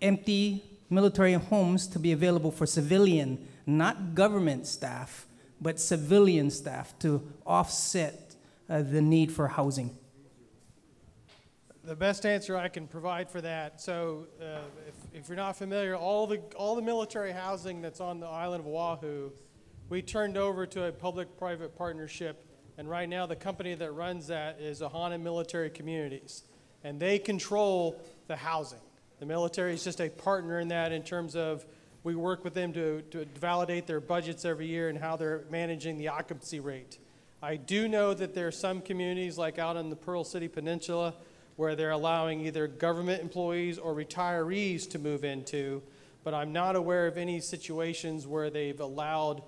empty military homes to be available for civilian, not government staff, but civilian staff to offset the need for housing. The best answer I can provide for that. So, if you're not familiar, all the military housing that's on the island of Oahu, we turned over to a public-private partnership, and right now the company that runs that is Ohana Military Communities, and they control the housing. The military is just a partner in that, in terms of we work with them to validate their budgets every year and how they're managing the occupancy rate. I do know that there are some communities, like out on the Pearl City Peninsula, where they're allowing either government employees or retirees to move into, but I'm not aware of any situations where they've allowed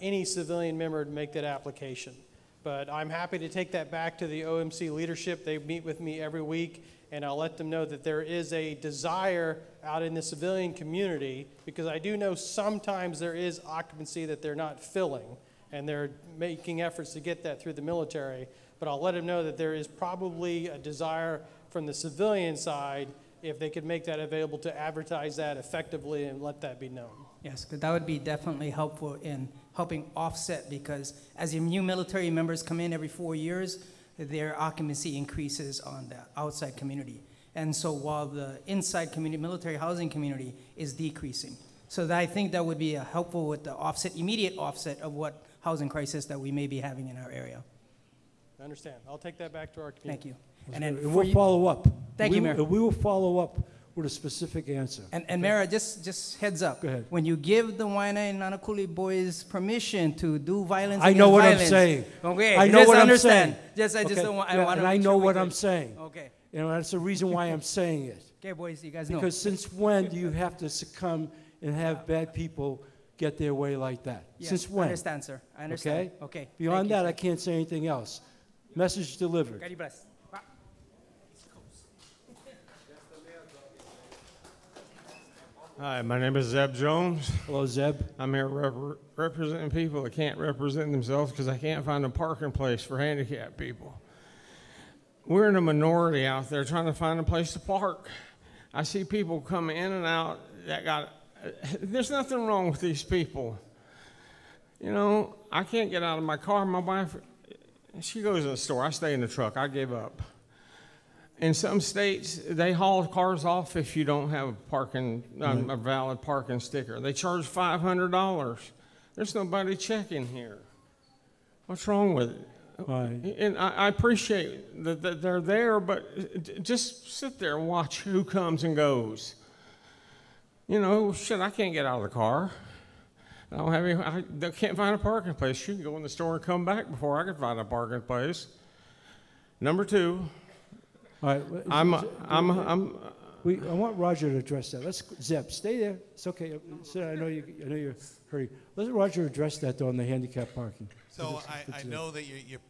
any civilian member to make that application. But I'm happy to take that back to the OMC leadership. They meet with me every week, and I'll let them know that there is a desire out in the civilian community, because I do know sometimes there is occupancy that they're not filling, and they're making efforts to get that through the military. But I'll let them know that there is probably a desire from the civilian side if they could make that available, to advertise that effectively and let that be known. Yes, because that would be definitely helpful in helping offset, because as your new military members come in every 4 years, their occupancy increases on the outside community. And so while the inside community, military housing community, is decreasing. So that, I think that would be helpful with the offset, immediate offset of what housing crisis that we may be having in our area. I understand. I'll take that back to our community. Thank you. And we'll follow up. Thank you, Mayor. We will follow up with a specific answer. And Mayor, just heads up. Go ahead. When you give the Waena and Nanakuli boys permission to do violence, I know what I'm saying. Okay. I know what I'm saying. Yes, I just don't want. I know what I'm saying. Okay. You know, that's the reason why I'm saying it. Okay, boys, you guys know. Because since when do you have to succumb and have bad people get their way like that? Yes, since when? I understand, sir. I understand. Okay. Okay. Beyond that, I can't say anything else. Message delivered. Hi, my name is Zeb Jones. Hello, Zeb. I'm here representing people that can't represent themselves because I can't find a parking place for handicapped people. We're in a minority out there trying to find a place to park. I see people come in and out that got, there's nothing wrong with these people. You know, I can't get out of my car. My wife, she goes to the store. I stay in the truck. I give up. In some states, they haul cars off if you don't have a parking, a valid parking sticker. They charge $500. There's nobody checking here. What's wrong with it? Right. And I appreciate that they're there, but just sit there and watch who comes and goes. You know, shit, I can't get out of the car. I don't have any, I can't find a parking place. You can go in the store and come back before I can find a parking place. Number two, right, I want Roger to address that. Let's, Zeb, stay there. It's okay. Sir, I know you're hurried. Let Roger address that though, on the handicap parking. So I know that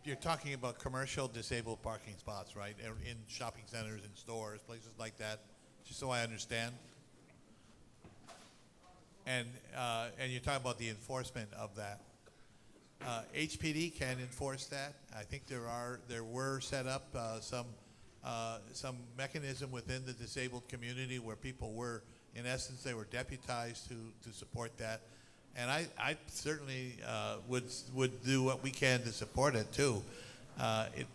you're talking about commercial disabled parking spots, right? In shopping centers and stores, places like that. Just so I understand. And you're talking about the enforcement of that. HPD can enforce that. I think there were set up some mechanism within the disabled community where people were, in essence, they were deputized to support that. And I certainly would do what we can to support it too.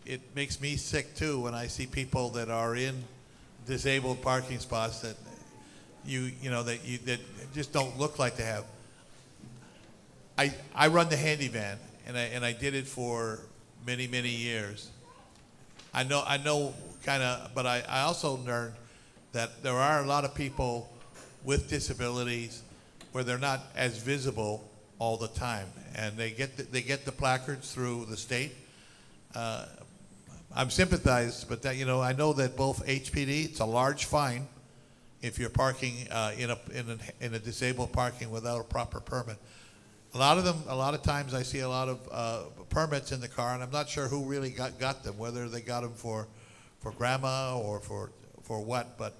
It makes me sick too when I see people that are in disabled parking spots that. You know that just don't look like they have. I run the handy van, and I did it for many years. I know kind of, but I also learned that there are a lot of people with disabilities where they're not as visible all the time, and they get the placards through the state. I'm sympathized, but that, you know, I know that both HPD, it's a large fine if you're parking in a disabled parking without a proper permit. A lot of times I see a lot of permits in the car, and I'm not sure who really got them, whether they got them for grandma or for what, but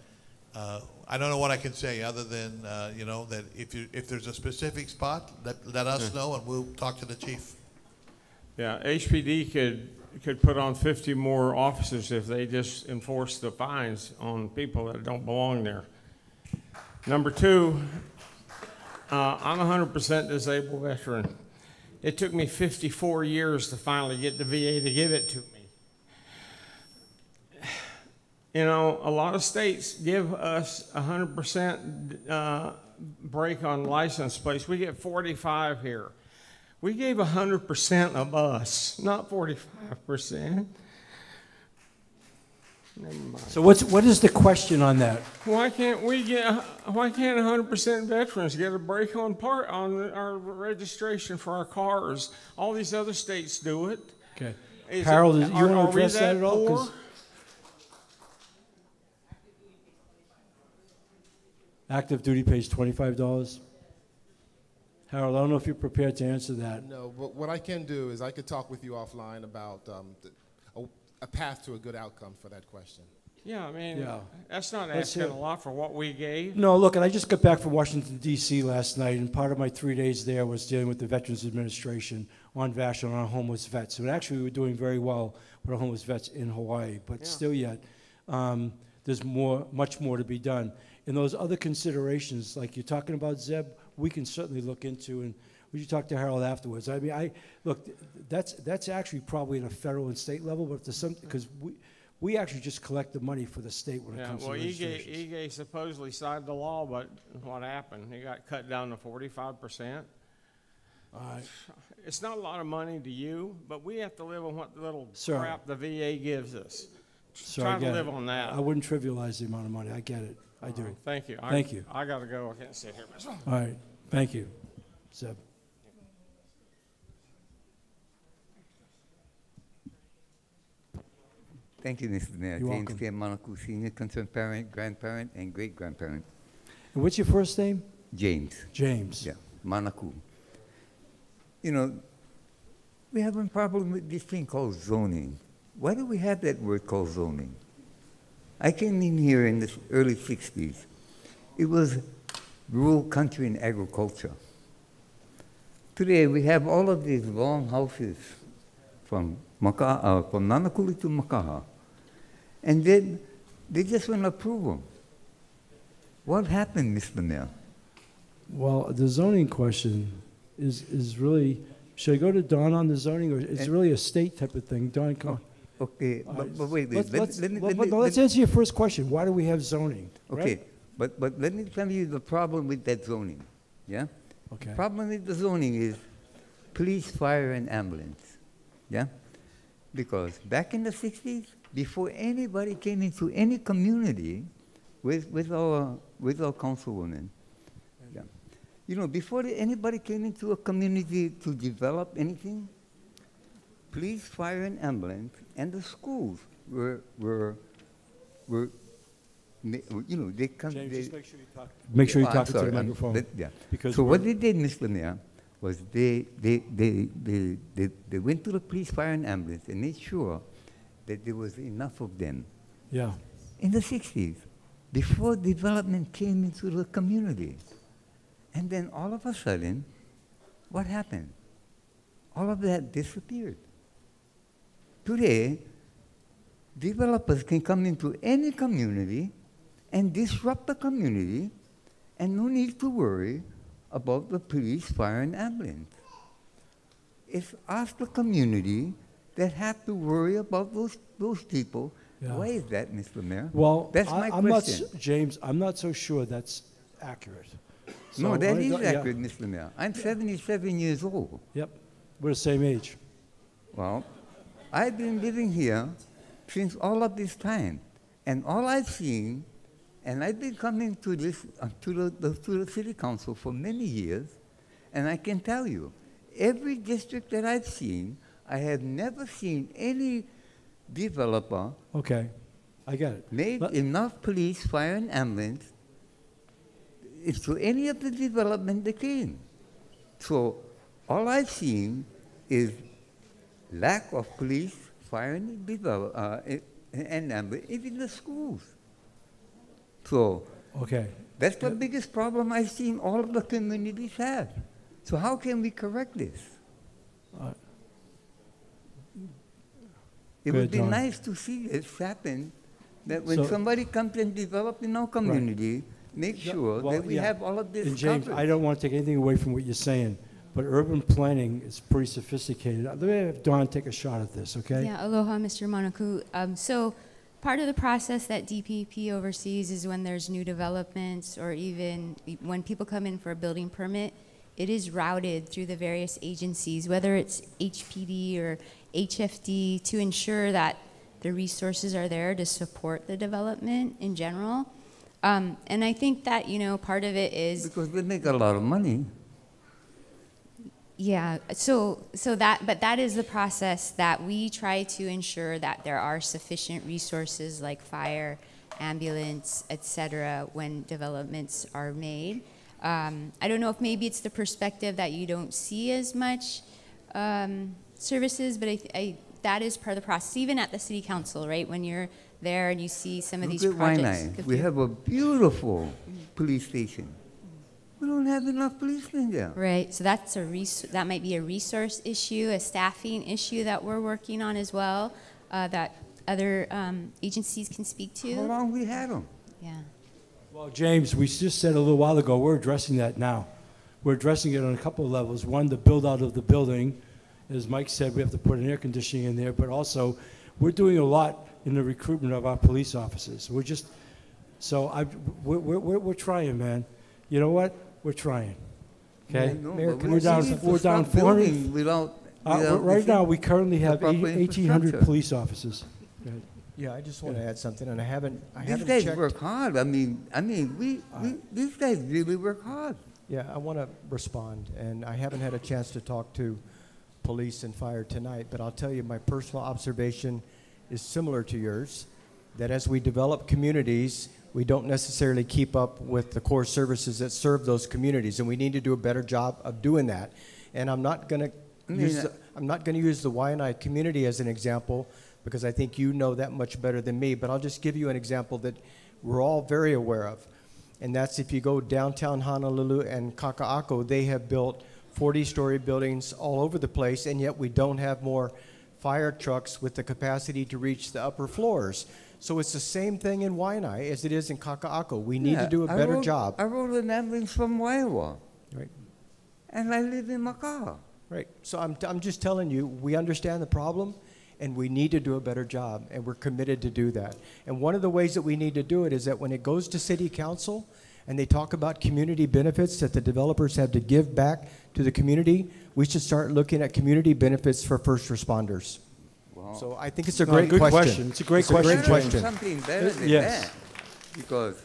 I don't know what I can say other than, you know, that if there's a specific spot, let us know and we'll talk to the chief. Yeah, HPD could put on 50 more officers if they just enforce the fines on people that don't belong there. Number two, I'm 100% disabled veteran. It took me 54 years to finally get the VA to give it to me. You know, a lot of states give us 100% break on license plates. We get 45 here. We gave 100% of us, not 45%. Never mind. So what is the question on that? Why can't 100% veterans get a break on our registration for our cars? All these other states do it. Okay. Harold, you want to address that at all? Active duty pays $25. Harold, I don't know if you're prepared to answer that. No, but what I can do is I could talk with you offline about a path to a good outcome for that question. Yeah, I mean, yeah. That's not asking a lot for what we gave. No, look, and I just got back from Washington, D.C. last night, and part of my 3 days there was dealing with the Veterans Administration on VASH and on homeless vets. And actually, we were doing very well with our homeless vets in Hawaii, but still yet, there's much more to be done. And those other considerations, like you're talking about, Zeb, we can certainly look into, and would you talk to Harold afterwards? I mean, look, that's actually probably at a federal and state level, but because we actually just collect the money for the state when it comes to registrations. Well, Ige supposedly signed the law, but what happened? He got cut down to 45%. It's not a lot of money to you, but we have to live on what little crap the VA gives us. Try to live on that. I wouldn't trivialize the amount of money. I get it. I do. Right, thank you. Thank you. I got to go. I can't sit here myself. All right. Thank you, Zeb. Thank you, Mr. Mayor. You're James K. Monaco, senior concerned parent, grandparent, and great-grandparent. And what's your first name? James. James. Yeah, Monaco. You know, we have a problem with this thing called zoning. Why do we have that word called zoning? I came in here in the early 60s. It was rural country and agriculture. Today we have all of these long houses from Nanakuli to Makaha. And then they just want to approve them. What happened, Mr. Mayor? Well, the zoning question is really, should I go to Don on the zoning? Or it's really a state type of thing. Don, come on. Okay, but wait. Let's answer your first question. Why do we have zoning? Okay, right? but let me tell you the problem with that zoning. Yeah? Okay. The problem with the zoning is police, fire, and ambulance. Yeah? Because back in the 60s, before anybody came into any community with our councilwoman, yeah, you know, before anybody came into a community to develop anything, police, fire, and ambulance, and the schools were you know, they come. James, just make sure you talk. Make sure you talk to the microphone. Because so what they did, Mr. Mayor, was they went to the police, fire, and ambulance and made sure that there was enough of them. Yeah. In the 60s, before development came into the community, and then all of a sudden, what happened? All of that disappeared. Today, developers can come into any community and disrupt the community, and no need to worry about the police, fire, and ambulance. It's us, the community, that have to worry about those people. Yeah. Why is that, Mr. Mayor? Well, that's my question. James, I'm not so sure that's accurate. So no, that is accurate, yeah. Mr. Mayor. I'm 77 years old. Yep, we're the same age. Well, I've been living here since all of this time, and all I've seen, and I've been coming to the city council for many years, And I can tell you, every district that I've seen, I have never seen any developer made enough police, fire, and ambulance to any of the development that came. So all I've seen is lack of police, fire, and ambulance, even the schools. So that's the biggest problem I've seen all of the communities have. So how can we correct this? It would be nice to see this happen, that when somebody comes and develops in our community, make sure that we have all of this covered. James, I don't want to take anything away from what you're saying, but urban planning is pretty sophisticated. Let me have Dawn take a shot at this, okay? Yeah, aloha, Mr. Monaku. So part of the process that DPP oversees is when there's new developments or even when people come in for a building permit, it is routed through the various agencies, whether it's HPD or HFD, to ensure that the resources are there to support the development in general. And I think that, you know, part of it is... Because they make a lot of money. Yeah, so that, but that is the process that we try to ensure that there are sufficient resources like fire, ambulance, et cetera, when developments are made. I don't know if maybe it's the perspective that you don't see as much services, but that is part of the process, even at the city council, right? When you're there and you see some of these projects. We have a beautiful police station. We don't have enough policemen there. Right, so that's that might be a resource issue, a staffing issue that we're working on as well, that other agencies can speak to. How long we had them? Yeah. Well, James, we just said a little while ago, we're addressing that now. We're addressing it on a couple of levels. One, the build out of the building. As Mike said, we have to put an air conditioning in there, but also we're doing a lot in the recruitment of our police officers. We're just, we're trying, man. You know what? We're trying, okay? No, Mayor, we're down, down 400. Right now, we currently have 1,800 police officers. Right. Yeah, I just want to add something, and I haven't checked. These guys work hard. I mean, these guys really work hard. Yeah, I want to respond, and I haven't had a chance to talk to police and fire tonight, but I'll tell you my personal observation is similar to yours, that as we develop communities, we don't necessarily keep up with the core services that serve those communities, and we need to do a better job of doing that. And I'm not going to use the Waianae community as an example, because I think you know that much better than me, but I'll just give you an example that we're all very aware of. And that's if you go downtown Honolulu and Kaka'ako, they have built 40-story buildings all over the place, and yet we don't have more fire trucks with the capacity to reach the upper floors. So it's the same thing in Waianae as it is in Kaka'ako. We need to do a better job. I rode an ambulance from Waianae, right? And I live in Makaha. Right, so I'm just telling you, we understand the problem, and we need to do a better job, and we're committed to do that. And one of the ways that we need to do it is that when it goes to city council and they talk about community benefits that the developers have to give back to the community, we should start looking at community benefits for first responders. Wow. So I think it's a great question. It's a great question. Something better than that, because,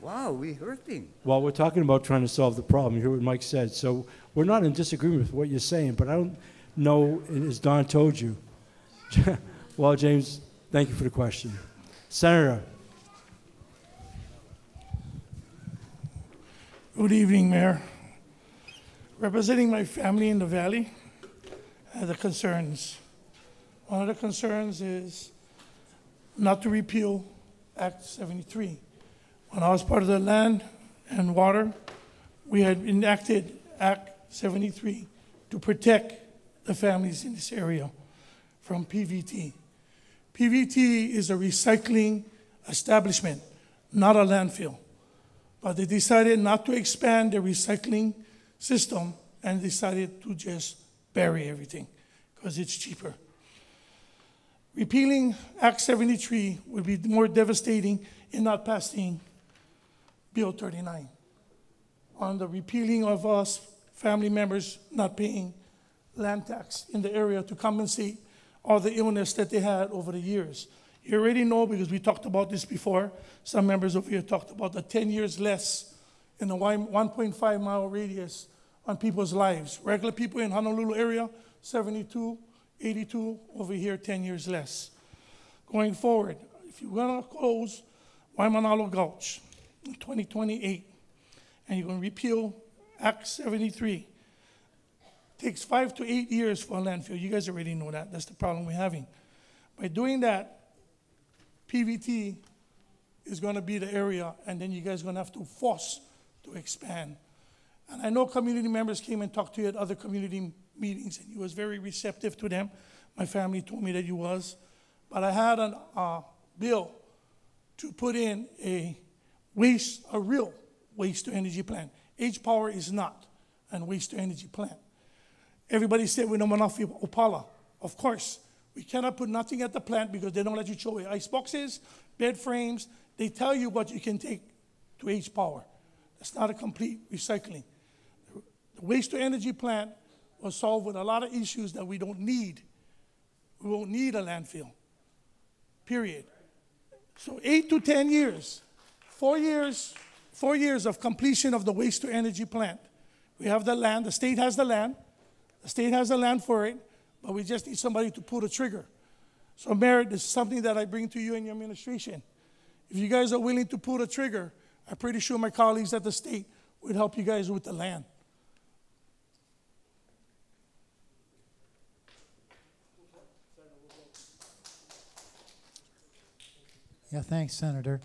wow, we're hurting. Well, we're talking about trying to solve the problem. You hear what Mike said. So we're not in disagreement with what you're saying, but I don't know, as Don told you, well, James, thank you for the question. Senator. Good evening, Mayor. Representing my family in the Valley, I have the concerns. One of the concerns is not to repeal Act 73. When I was part of the Land and Water, we had enacted Act 73 to protect the families in this area from PVT. PVT is a recycling establishment, not a landfill. But they decided not to expand the recycling system and decided to just bury everything because it's cheaper. Repealing Act 73 would be more devastating in not passing Bill 39 on the repealing of us family members not paying land tax in the area to compensate all the illness that they had over the years. You already know, because we talked about this before, some members over here talked about the 10 years less in a 1.5 mile radius on people's lives. Regular people in Honolulu area, 72, 82, over here 10 years less. Going forward, if you're gonna close Waimanalo Gulch in 2028, and you're gonna repeal Act 73, takes 5 to 8 years for a landfill. You guys already know that. That's the problem we're having. By doing that, PVT is going to be the area, and then you guys are going to have to force to expand. And I know community members came and talked to you at other community meetings, and you was very receptive to them. My family told me that you was. But I had a bill to put in a real waste-to-energy plant. H-Power is not a waste-to-energy plant. Everybody said we don't want to have Opala. Of course, we cannot put nothing at the plant because they don't let you throw away ice boxes, bed frames. They tell you what you can take to H-Power. That's not a complete recycling. The waste-to-energy plant will solve with a lot of issues that we don't need. We won't need a landfill, period. So 8 to 10 years, 4 years of completion of the waste-to-energy plant. We have the land, the state has the land. The state has the land for it, but we just need somebody to pull the trigger. So, Mayor, this is something that I bring to you and your administration. If you guys are willing to pull the trigger, I'm pretty sure my colleagues at the state would help you guys with the land. Yeah, thanks, Senator.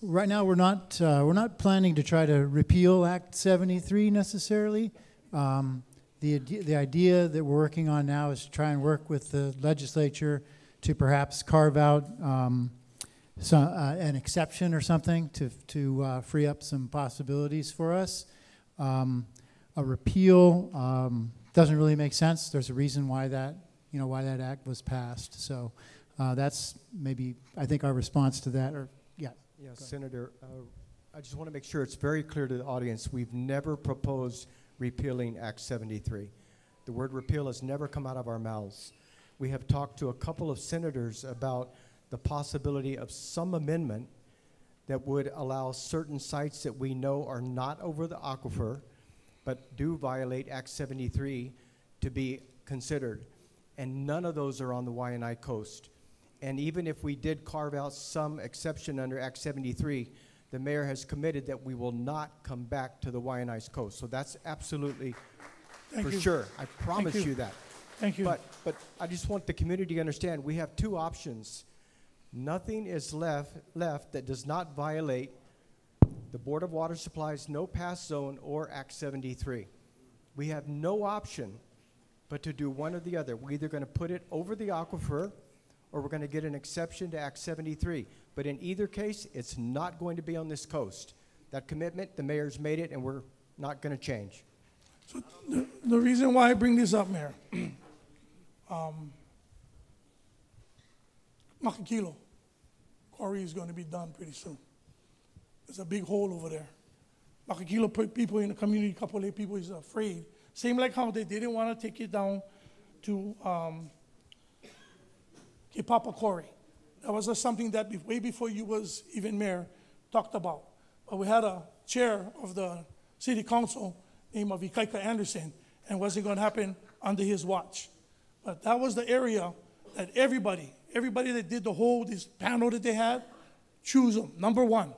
Right now, we're not planning to try to repeal Act 73 necessarily. The idea that we're working on now is to try and work with the legislature to perhaps carve out an exception or something to free up some possibilities for us. A repeal doesn't really make sense. There's a reason why that that act was passed. So that's maybe I think our response to that. Or yeah, Senator, I just want to make sure it's very clear to the audience, we've never proposed repealing Act 73. The word repeal has never come out of our mouths. We have talked to a couple of senators about the possibility of some amendment that would allow certain sites that we know are not over the aquifer, but do violate Act 73 to be considered. And none of those are on the Waianae coast. And even if we did carve out some exception under Act 73, the mayor has committed that we will not come back to the Waianae coast. So that's absolutely for sure. I promise you that. Thank you. But I just want the community to understand we have two options. Nothing is left that does not violate the Board of Water Supply's no-pass zone or Act 73. We have no option but to do one or the other. We're either going to put it over the aquifer, or we're going to get an exception to Act 73. But in either case, it's not going to be on this coast. That commitment, the mayor's made it, and we're not going to change. So the reason why I bring this up, Mayor, Makakilo quarry is going to be done pretty soon. There's a big hole over there. Makakilo people in the community, Kapolei people is afraid. Same like how they didn't want to take it down to Kipapa Quarry. That was something that way before you was even mayor talked about. But we had a chair of the city council named Vikaika Anderson, and it wasn't going to happen under his watch. But that was the area that everybody that did the whole this panel that they had, choose them, number one.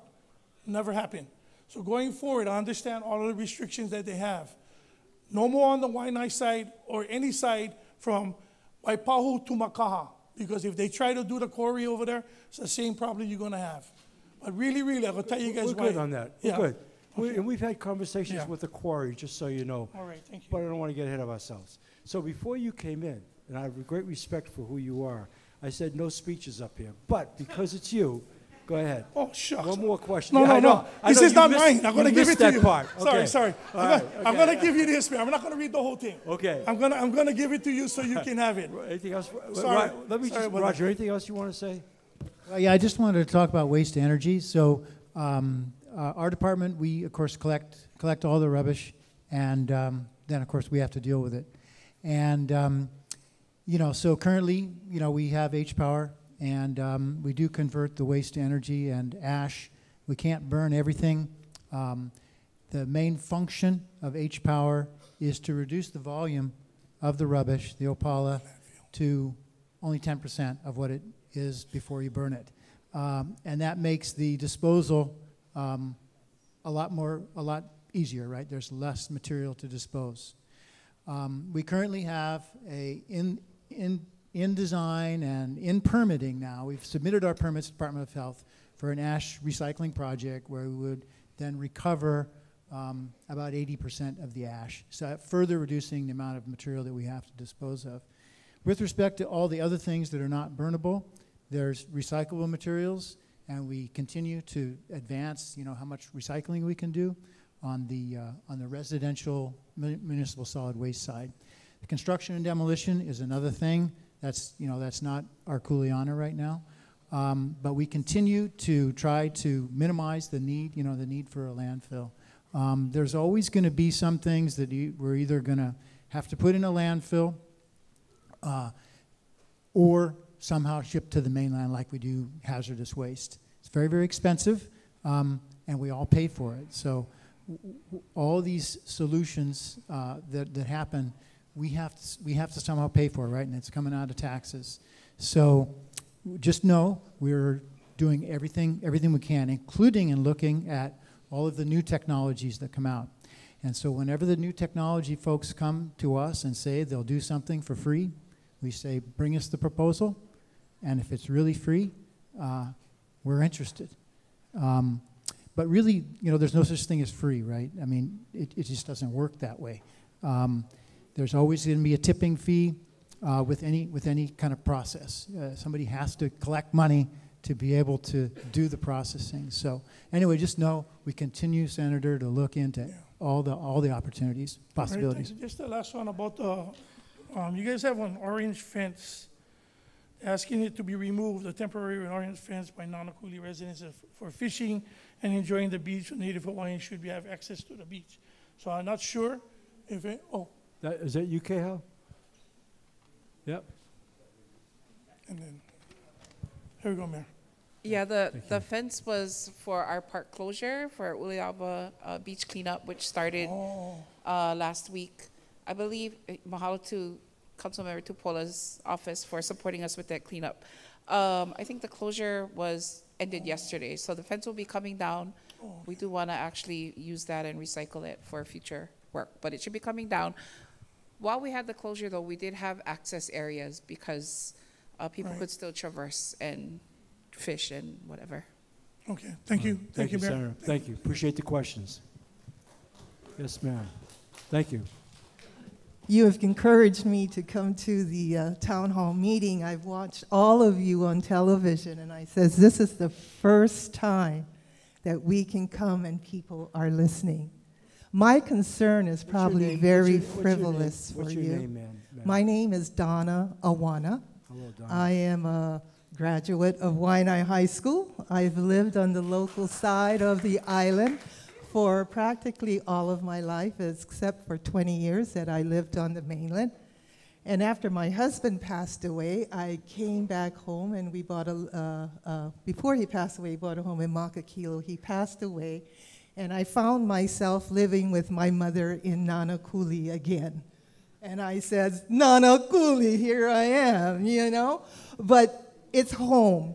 Never happened. So going forward, I understand all of the restrictions that they have. No more on the Waianae side or any side from Waipahu to Makaha. Because if they try to do the quarry over there, it's the same problem you're going to have. But really, really, I'll tell you guys why. We're good on that. Yeah. We're good. Okay. And we've had conversations with the quarry, just so you know. All right, thank you. But I don't want to get ahead of ourselves. So before you came in, and I have great respect for who you are, I said no speeches up here. But because it's you, go ahead. Oh, shucks. One more question. No, no. This is not mine. I'm going to give it to you. Part. Okay. Sorry. Right. I'm going to give you this, man. I'm not going to read the whole thing. Okay. I'm going to give it to you so you can have it. Anything else? Sorry. Let me just, Roger, anything else you want to say? Yeah, I just wanted to talk about waste energy. So our department, we, of course, collect all the rubbish. And then, of course, we have to deal with it. And, so currently, we have H-Power. And we do convert the waste to energy and ash. We can't burn everything. The main function of H-Power is to reduce the volume of the rubbish, the Opala, to only 10% of what it is before you burn it. And that makes the disposal a lot easier, right? There's less material to dispose. We currently have a in design and in permitting now. We've submitted our permits to the Department of Health for an ash recycling project where we would then recover about 80% of the ash, so further reducing the amount of material that we have to dispose of. With respect to all the other things that are not burnable, there's recyclable materials, and we continue to advance, you know, how much recycling we can do on the residential municipal solid waste side. The construction and demolition is another thing that's, you know, that's not our kuleana right now, but we continue to try to minimize the need, you know, the need for a landfill. There's always going to be some things that we're either going to have to put in a landfill or somehow ship to the mainland like we do hazardous waste. It's very, very expensive, and we all pay for it. So all these solutions that happen, we have to somehow pay for, right? And it's coming out of taxes. So just know we're doing everything we can, including and looking at all of the new technologies that come out. And so whenever the new technology folks come to us and say they'll do something for free, we say, bring us the proposal, and if it's really free, we're interested. But really, you know, there's no such thing as free, right? I mean, it just doesn't work that way. There's always going to be a tipping fee with any kind of process. Somebody has to collect money to be able to do the processing. So anyway, just know we continue, Senator, to look into all the opportunities, possibilities. Right, just the last one about you guys have an orange fence, asking it to be removed, a temporary orange fence by non-Akuli residents for fishing and enjoying the beach. Native Hawaiians should have access to the beach. So I'm not sure if it, is that you, Kehau? Yep. And then, here we go, Mayor. Yeah, the fence was for our park closure, for our Uliaba beach cleanup, which started last week. I believe, mahalo to Councilmember Tupola's office for supporting us with that cleanup. I think the closure was ended yesterday, so the fence will be coming down. We do want to actually use that and recycle it for future work, but it should be coming down. While we had the closure, though, we did have access areas because people could still traverse and fish and whatever. Okay, thank you. Thank you, Mayor. Senator. Thank you. Appreciate the questions. Yes, ma'am. Thank you. You have encouraged me to come to the town hall meeting. I've watched all of you on television, and I says, this is the first time that we can come and people are listening. My concern is probably very frivolous for you. What's your name, ma'am? My name is Donna Awana. Hello, Donna. I am a graduate of Waianae High School. I've lived on the local side of the island for practically all of my life, except for 20 years that I lived on the mainland. And after my husband passed away, I came back home and we bought a, before he passed away, he bought a home in Makakilo. He passed away, and I found myself living with my mother in Nanakuli again. And I said, Nanakuli, here I am, you know? But it's home.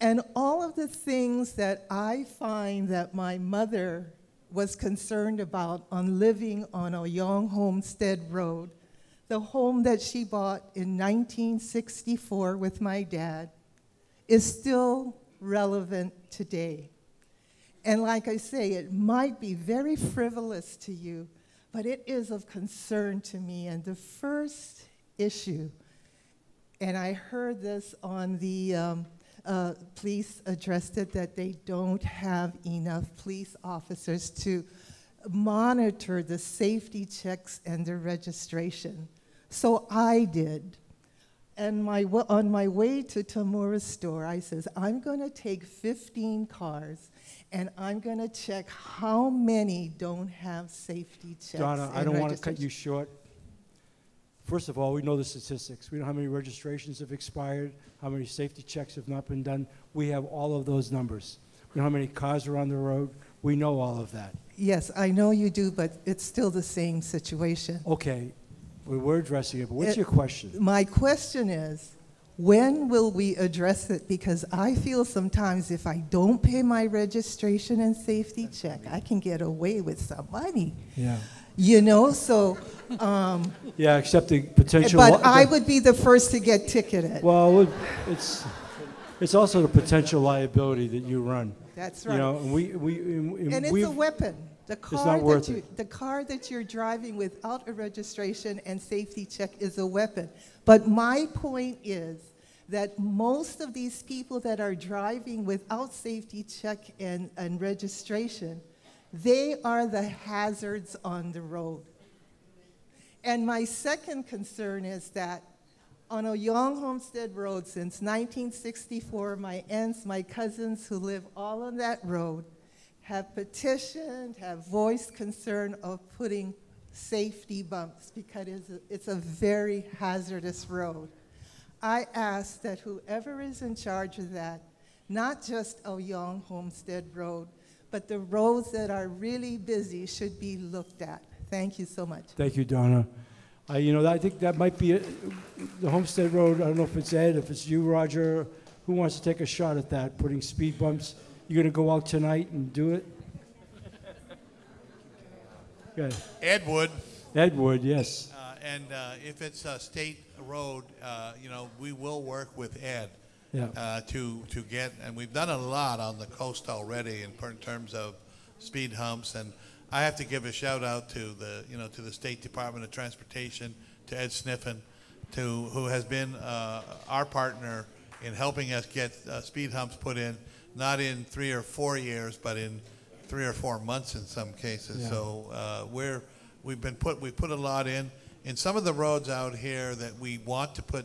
And all of the things that I find that my mother was concerned about on living on a young homestead road, the home that she bought in 1964 with my dad, is still relevant today. And like I say, it might be very frivolous to you, but it is of concern to me. And the first issue, and I heard this on the police addressed it, that they don't have enough police officers to monitor the safety checks and the registration. So I did. And on my way to Tamura's store, I says, I'm going to take 15 cars, and I'm going to check how many don't have safety checks. Donna, I don't want to cut you short. First of all, we know the statistics. We know how many registrations have expired, how many safety checks have not been done. We have all of those numbers. We know how many cars are on the road. We know all of that. Yes, I know you do, but it's still the same situation. Okay, we were addressing it, but what's your question? My question is, when will we address it? Because I feel sometimes if I don't pay my registration and safety check, I can get away with some money. Yeah. You know, so. Yeah, except the potential. But I would be the first to get ticketed. Well, it's also the potential liability that you run. That's right. You know, and it's a weapon. The car that you're driving without a registration and safety check is a weapon. But my point is that most of these people that are driving without safety check and registration, they are the hazards on the road. And my second concern is that on a young homestead road since 1964, my aunts, my cousins who live all on that road have petitioned, have voiced concern of putting safety bumps because it's a very hazardous road. I ask that whoever is in charge of that, not just a young homestead road, but the roads that are really busy should be looked at. Thank you so much. Thank you, Donna. You know, I think that might be the Homestead Road. I don't know if it's Ed, if it's you, Roger. Who wants to take a shot at that, putting speed bumps? You're going to go out tonight and do it? Good. Ed would. Ed would, yes. And if it's a state road, you know, we will work with Ed. Yeah. To get, and we've done a lot on the coast already in terms of speed humps, and I have to give a shout out to the, you know, to the State Department of Transportation, to Ed Sniffen, to who has been our partner in helping us get speed humps put in, not in 3 or 4 years, but in 3 or 4 months in some cases. Yeah. So we've put a lot in. In some of the roads out here that we want to put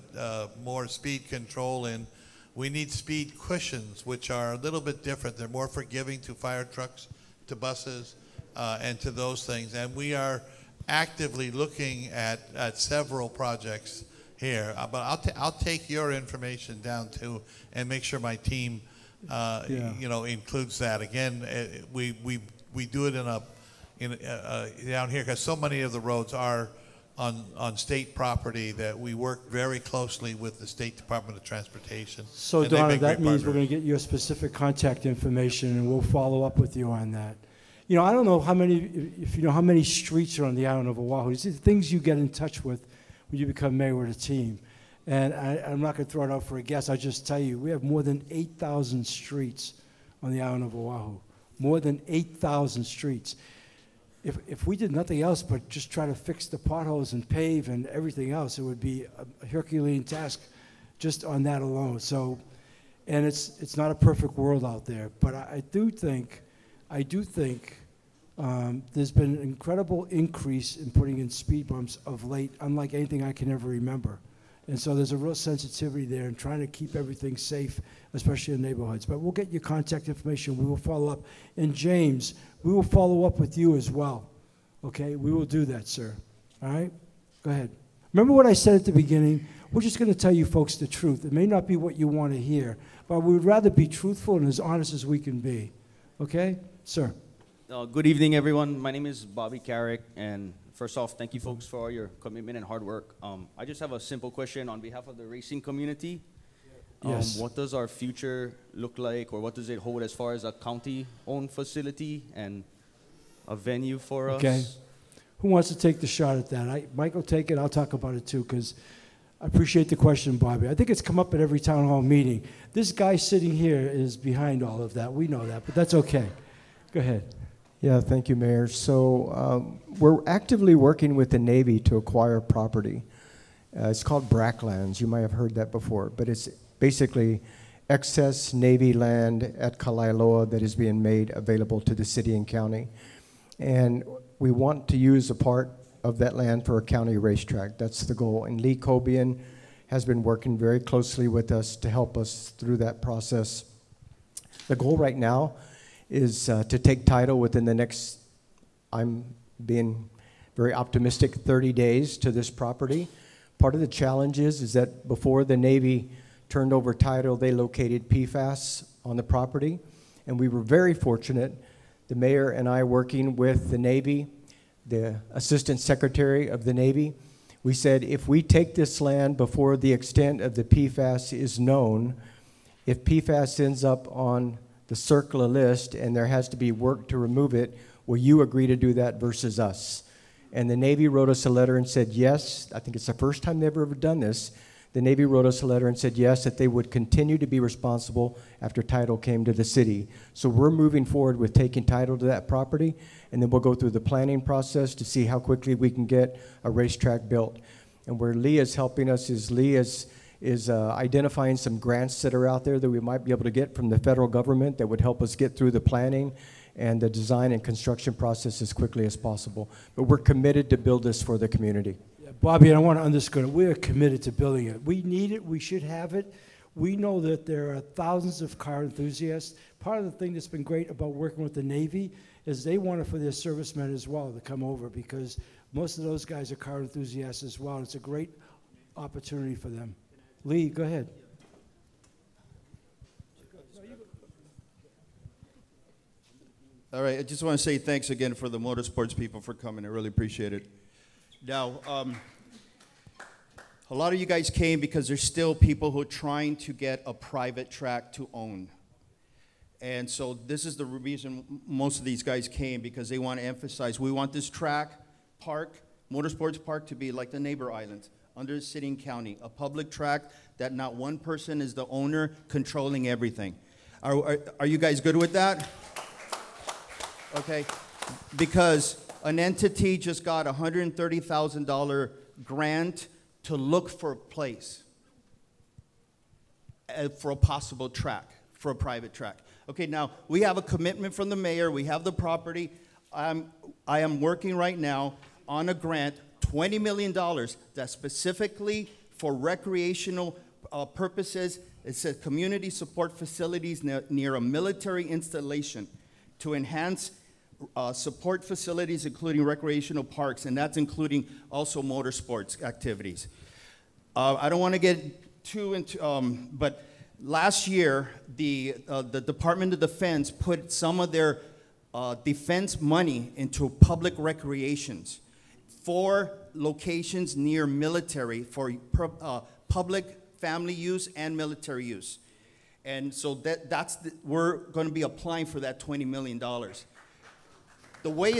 more speed control in, we need speed cushions, which are a little bit different. They're more forgiving to fire trucks, to buses, and to those things. And we are actively looking at several projects here. But I'll take your information down, too, and make sure my team, you know, includes that. Again, we do it in down here because so many of the roads are on state property that we work very closely with the State Department of Transportation. So, Donna, that means we're going to get your specific contact information, and we'll follow up with you on that. You know, I don't know how many, if you know how many streets are on the island of Oahu. These are the things you get in touch with when you become mayor with a team. And I'm not going to throw it out for a guess. I'll just tell you, we have more than 8,000 streets on the island of Oahu. More than 8,000 streets. If we did nothing else but just try to fix the potholes and pave and everything else, it would be a Herculean task just on that alone. So, and it's not a perfect world out there, but I do think there's been an incredible increase in putting in speed bumps of late, unlike anything I can ever remember. And so there's a real sensitivity there in trying to keep everything safe, especially in neighborhoods. But we'll get your contact information. We will follow up. And James, we will follow up with you as well. Okay? We will do that, sir. All right? Go ahead. Remember what I said at the beginning? We're just going to tell you folks the truth. It may not be what you want to hear, but we would rather be truthful and as honest as we can be. Okay? Sir. Good evening, everyone. My name is Bobby Carrick, and first off, thank you folks for all your commitment and hard work. I just have a simple question on behalf of the racing community. Yes. What does our future look like, or what does it hold as far as a county-owned facility and a venue for us? Okay. Who wants to take the shot at that? Mike will take it. I'll talk about it, too, because I appreciate the question, Bobby. I think it's come up at every town hall meeting. This guy sitting here is behind all of that. We know that, but that's okay. Go ahead. Yeah, thank you, Mayor. So we're actively working with the Navy to acquire property. It's called BRAC lands. You might have heard that before, but it's basically excess Navy land at Kalailoa that is being made available to the city and county. And we want to use a part of that land for a county racetrack. That's the goal. And Lee Cobian has been working very closely with us to help us through that process. The goal right now is to take title within the next, I'm being very optimistic, 30 days to this property. Part of the challenge is that before the Navy turned over title, they located PFAS on the property. And we were very fortunate the mayor and I working with the Navy, the Assistant Secretary of the Navy, we said if we take this land before the extent of the PFAS is known, if PFAS ends up on the CERCLA list and there has to be work to remove it, will you agree to do that versus us? And the Navy wrote us a letter and said yes. I think it's the first time they've ever done this. The Navy wrote us a letter and said yes, that they would continue to be responsible after title came to the city. So we're moving forward with taking title to that property, and then we'll go through the planning process to see how quickly we can get a racetrack built. And where Lee is helping us is Lee is identifying some grants that are out there that we might be able to get from the federal government that would help us get through the planning and the design and construction process as quickly as possible. But we're committed to build this for the community. Bobby, and I want to underscore it, we are committed to building it. We need it, we should have it. We know that there are thousands of car enthusiasts. Part of the thing that's been great about working with the Navy is they want it for their servicemen as well to come over, because most of those guys are car enthusiasts as well. It's a great opportunity for them. Lee, go ahead. All right, I just want to say thanks again for the motorsports people for coming. I really appreciate it. Now, a lot of you guys came because there's still people who are trying to get a private track to own. And so this is the reason most of these guys came, because they want to emphasize, we want this track, park, motorsports park, to be like the neighbor islands, under the city and county, a public track that not one person is the owner controlling everything. Are you guys good with that? Okay, because an entity just got a $130,000 grant to look for a place for a possible track, for a private track. Okay, now we have a commitment from the mayor, we have the property. I am working right now on a grant, $20 million, that's specifically for recreational purposes. It says community support facilities near a military installation to enhance support facilities, including recreational parks, and that's including also motorsports activities. I don't want to get too into, but last year, the Department of Defense put some of their defense money into public recreations for locations near military, for public family use and military use. And so we're going to be applying for that $20 million. The way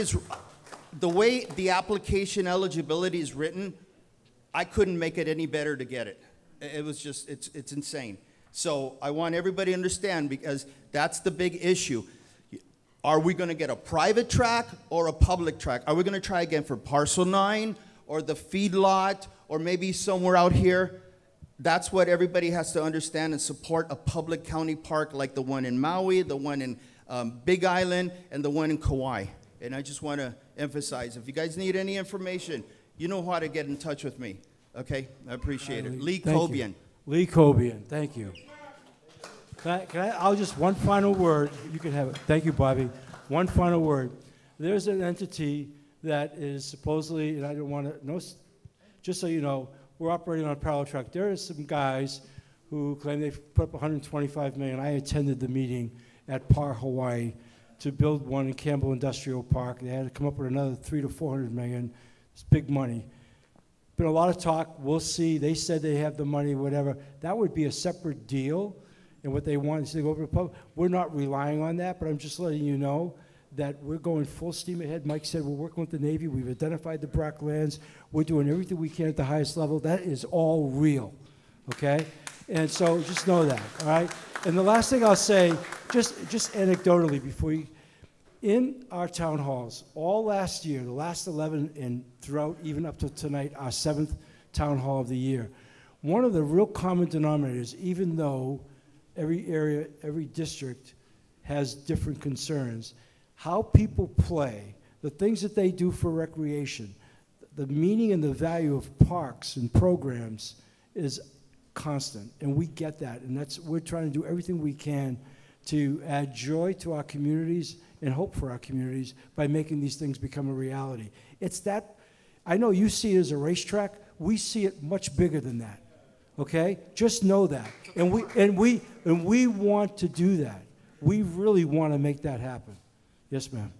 the application eligibility is written, I couldn't make it any better to get it. It was just, it's insane. So I want everybody to understand, because that's the big issue. Are we going to get a private track or a public track? Are we going to try again for Parcel 9 or the feedlot or maybe somewhere out here? That's what everybody has to understand and support a public county park like the one in Maui, the one in Big Island, and the one in Kauai. And I just want to emphasize, if you guys need any information, you know how to get in touch with me. Okay? I appreciate it. Lee Cobian. Lee Cobian. Thank you. I'll just one final word. You can have it. Thank you, Bobby. One final word. There's an entity that is supposedly, and I don't want to, no, just so you know, we're operating on a parallel track. There are some guys who claim they've put up $125 million. I attended the meeting at Par Hawaii to build one in Campbell Industrial Park. They had to come up with another $300 to $400 million. It's big money. Been a lot of talk. We'll see. They said they have the money, whatever. That would be a separate deal. And what they want is to go over to the public. We're not relying on that, but I'm just letting you know that we're going full steam ahead. Mike said we're working with the Navy. We've identified the Brock lands. We're doing everything we can at the highest level. That is all real, okay? And so just know that, all right? And the last thing I'll say, just anecdotally before you, in our town halls, all last year, the last 11 and throughout even up to tonight, our 7th town hall of the year, one of the real common denominators, even though every area, every district has different concerns, how people play, the things that they do for recreation, the meaning and the value of parks and programs is constant, and we get that, and that's, we're trying to do everything we can to add joy to our communities and hope for our communities by making these things become a reality. It's that, I know you see it as a racetrack, we see it much bigger than that, okay? Just know that, and we want to do that. We really want to make that happen. Yes, ma'am.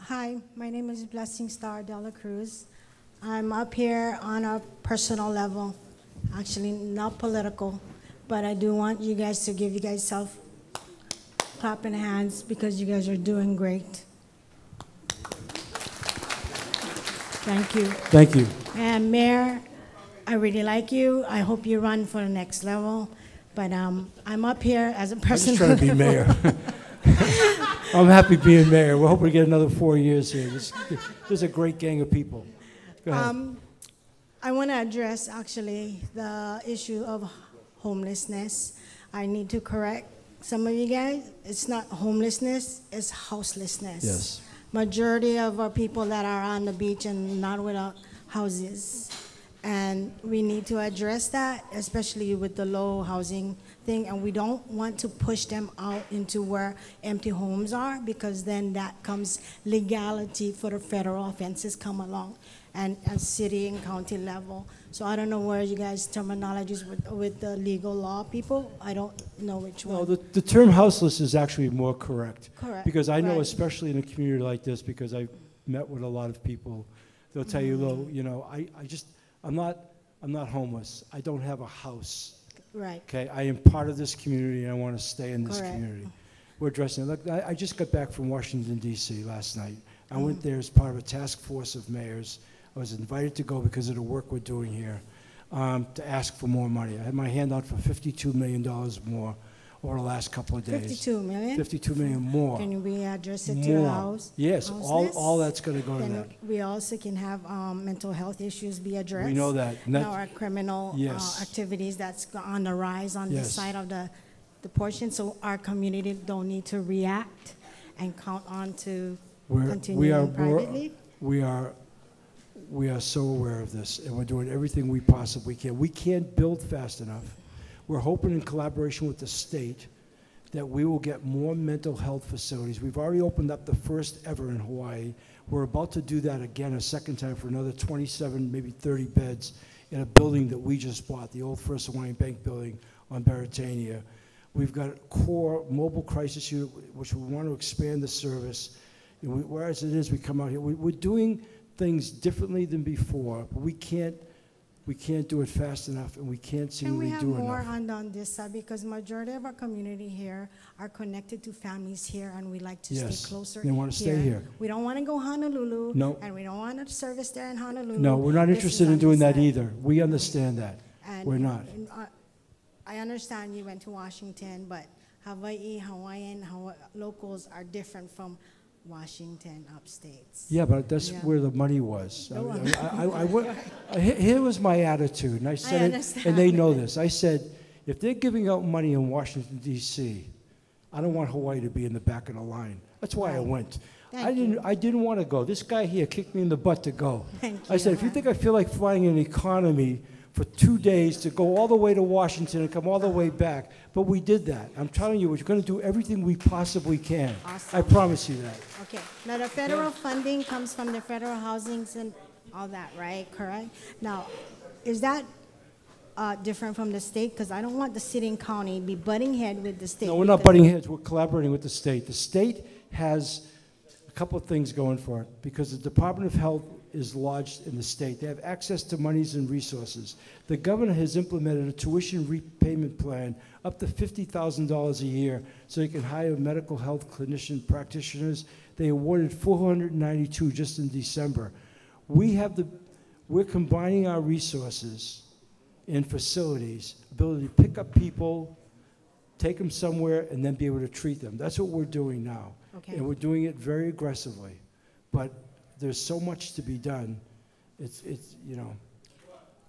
Hi, my name is Blessing Star Dela Cruz. I'm up here on a personal level, actually not political, but I do want you guys to give you guys self clapping hands because you guys are doing great. Thank you. Thank you. And Mayor, I really like you. I hope you run for the next level, but I'm up here as a personal level. I'm just trying to be mayor. I'm happy being mayor. We're hoping to get another 4 years here. There's a great gang of people. Go ahead. I want to address, actually, the issue of homelessness. I need to correct some of you guys. It's not homelessness, it's houselessness. Yes. Majority of our people that are on the beach and not without houses. And we need to address that, especially with the low housing thing, and we don't want to push them out into where empty homes are, because then that comes legality for the federal offenses come along, and at city and county level. So I don't know where you guys' terminologies with the legal law people. I don't know which one. No, the term houseless is actually more correct. Correct. Because I know, especially in a community like this, because I've met with a lot of people, they'll tell you, "Look, you know, I'm not homeless. I don't have a house." Right. Okay, I am part of this community and I want to stay in this community. We're addressing it. Look, I just got back from Washington, D.C. last night. I went there as part of a task force of mayors. I was invited to go because of the work we're doing here to ask for more money. I had my hand out for $52 million more over the last couple of days. $52 million? $52 million more. Can we address it to your house? Yes, all that's going to go to that. We also can have mental health issues be addressed. We know that. Now our criminal activities that's on the rise on this side of the portion, so our community don't need to react and count on to continuing privately. We are so aware of this, and we're doing everything we possibly can. We can't build fast enough. We're hoping, in collaboration with the state, that we will get more mental health facilities. We've already opened up the first ever in Hawaii. We're about to do that again a second time for another 27, maybe 30 beds in a building that we just bought, the old First Hawaiian Bank building on Baratania. We've got a core mobile crisis unit, which we want to expand the service. And whereas it is, we come out here. We're doing things differently than before, but we can't do it fast enough, and we can't seemingly do enough. Can we have more on this side? Because majority of our community here are connected to families here, and we like to stay closer. They want to stay here. We don't want to go Honolulu, and we don't want to service there in Honolulu. No, we're not interested in doing that either. We understand that. And we're not. I understand you went to Washington, but Hawaii, Hawaiian locals are different from Washington upstates. Yeah, but that's where the money was. Here was my attitude, and I said it, and they know this. I said, if they're giving out money in Washington, D.C., I don't want Hawaii to be in the back of the line. That's why I went. I didn't want to go. This guy here kicked me in the butt to go. I said, if you think I feel like flying in economy for 2 days to go all the way to Washington and come all the way back. But we did that. I'm telling you, we're going to do everything we possibly can. Awesome. I promise you that. Okay. Now, the federal funding comes from the federal housings and all that, right? Correct? Now, is that different from the state? Because I don't want the city and county to be butting head with the state. No, we're not butting heads. We're collaborating with the state. The state has a couple of things going for it, because the Department of Health is lodged in the state. They have access to monies and resources. The governor has implemented a tuition repayment plan up to $50,000 a year so they can hire medical health clinician practitioners. They awarded 492 just in December. We're combining our resources in facilities, ability to pick up people, take them somewhere, and then be able to treat them. That's what we're doing now. Okay. And we're doing it very aggressively. But there's so much to be done. It's you know.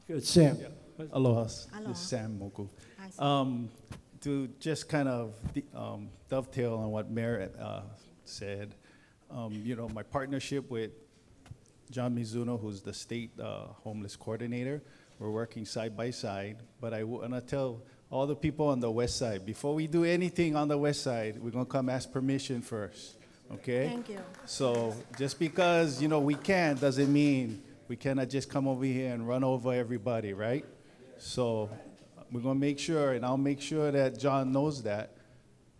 Good. Sam. Yeah. Aloha. This is Sam Moku. To just kind of dovetail on what Mayor said, you know, my partnership with John Mizuno, who's the state homeless coordinator, we're working side by side. But I want to tell all the people on the west side, before we do anything on the west side, we're going to come ask permission first. Okay? Thank you. So just because, you know, we can doesn't mean we cannot just come over here and run over everybody, right? So We're going to make sure, and I'll make sure that John knows that,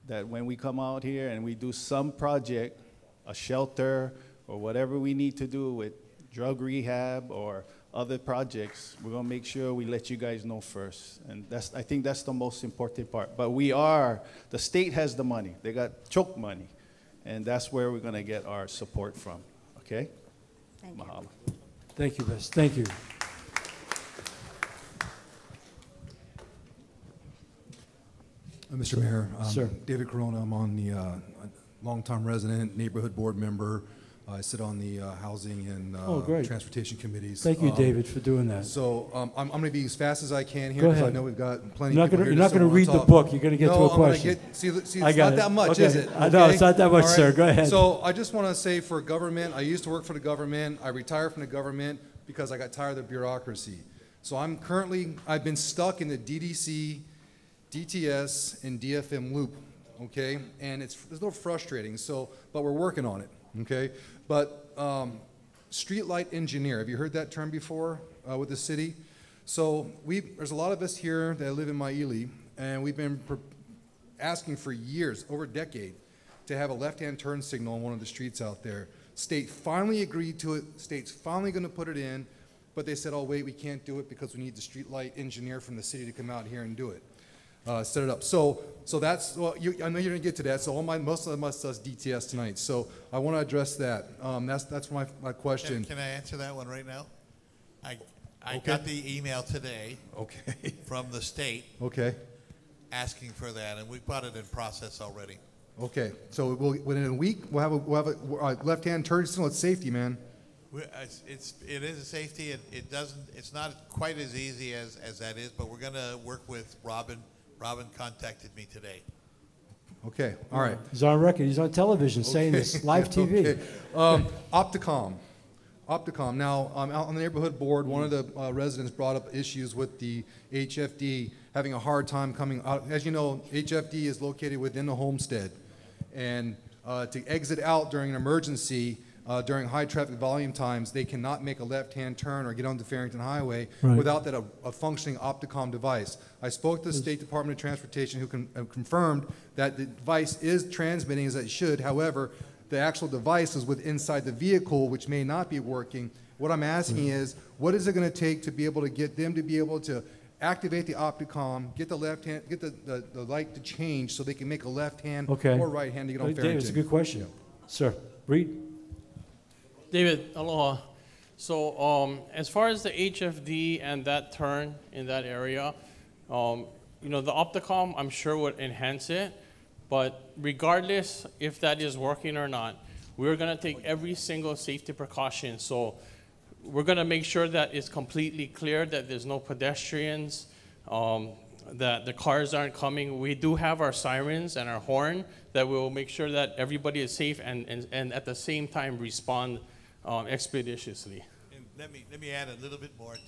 that when we come out here and we do some project, a shelter or whatever we need to do with drug rehab or other projects, we're going to make sure we let you guys know first. And that's, I think that's the most important part. But we are, the state has the money. They got choke money. And that's where we're going to get our support from. Okay? Thank Mahalo. You. Thank you, Bess. Thank you. Mr. Mayor, sir. David Corona. I'm on the longtime resident, neighborhood board member. I sit on the housing and transportation committees. Thank you, David, for doing that. So I'm going to be as fast as I can here because I know we've got plenty of people. You're not going to read the book. You're going to get to a question. See, it's not that much, is it? No, it's not that much, sir. Go ahead. So I just want to say for government, I used to work for the government. I retired from the government because I got tired of the bureaucracy. So I'm currently, I've been stuck in the DDC, DTS, and DFM loop, okay? And it's a little frustrating, so, but we're working on it. Okay, but streetlight engineer, have you heard that term before with the city? So there's a lot of us here that live in Maile, and we've been asking for years, over a decade, to have a left-hand turn signal on one of the streets out there. State finally agreed to it, state's finally gonna put it in, but they said, oh wait, we can't do it because we need the streetlight engineer from the city to come out here and do it. Set it up. So that's, well, I know you're going to get to that, so most of us does DTS tonight, so I want to address that. That's my question. Can I answer that one right now? I got the email today from the state asking for that, and we brought it in process already. Okay, so within a week, we'll have a left-hand turn signal. It's safety, man. It is a safety. It's not quite as easy as that is, but we're going to work with Robin. Robin contacted me today. Okay, all right. He's on record, he's on television saying this, live TV. Okay. Opticom. Now, out on the neighborhood board, one of the residents brought up issues with the HFD having a hard time coming out. As you know, HFD is located within the homestead. And to exit out during an emergency, during high traffic volume times, they cannot make a left-hand turn or get onto Farrington Highway without that a functioning Opticom device. I spoke to the State Department of Transportation, who confirmed that the device is transmitting as it should. However, the actual device is inside the vehicle, which may not be working. What I'm asking is, what is it going to take to be able to get them to be able to activate the Opticom, get the left-hand, get the light to change so they can make a left-hand or right-hand to get on Farrington? David, it's a good question. Yeah. Sir, Reed. David, aloha. So as far as the HFD and that turn in that area, you know, the Opticom I'm sure would enhance it, but regardless if that is working or not, we're gonna take every single safety precaution. So we're gonna make sure that it's completely clear, that there's no pedestrians, that the cars aren't coming. We do have our sirens and our horn that will make sure that everybody is safe and at the same time respond expeditiously. And let me add a little bit more too.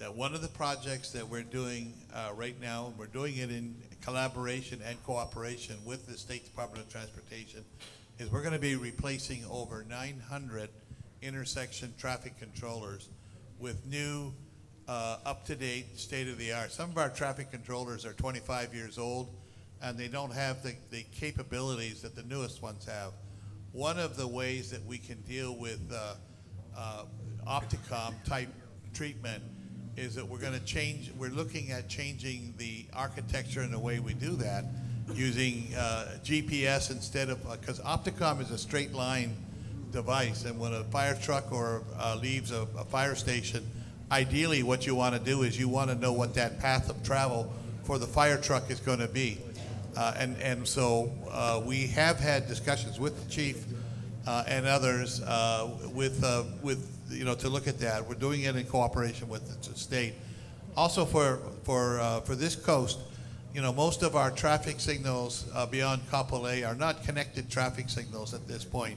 That one of the projects that we're doing right now, we're doing it in collaboration and cooperation with the State Department of Transportation, is we're going to be replacing over 900 intersection traffic controllers with new up-to-date, state-of-the-art. Some of our traffic controllers are 25 years old, and they don't have the capabilities that the newest ones have. One of the ways that we can deal with Opticom type treatment is that we're looking at changing the architecture and the way we do that using GPS instead of, because Opticom is a straight line device, and when a fire truck or leaves a fire station, ideally what you want to do is you want to know what that path of travel for the fire truck is going to be. And so we have had discussions with the chief and others with you know, to look at that. We're doing it in cooperation with the state. Also for this coast, you know, most of our traffic signals beyond Kapolei are not connected traffic signals at this point.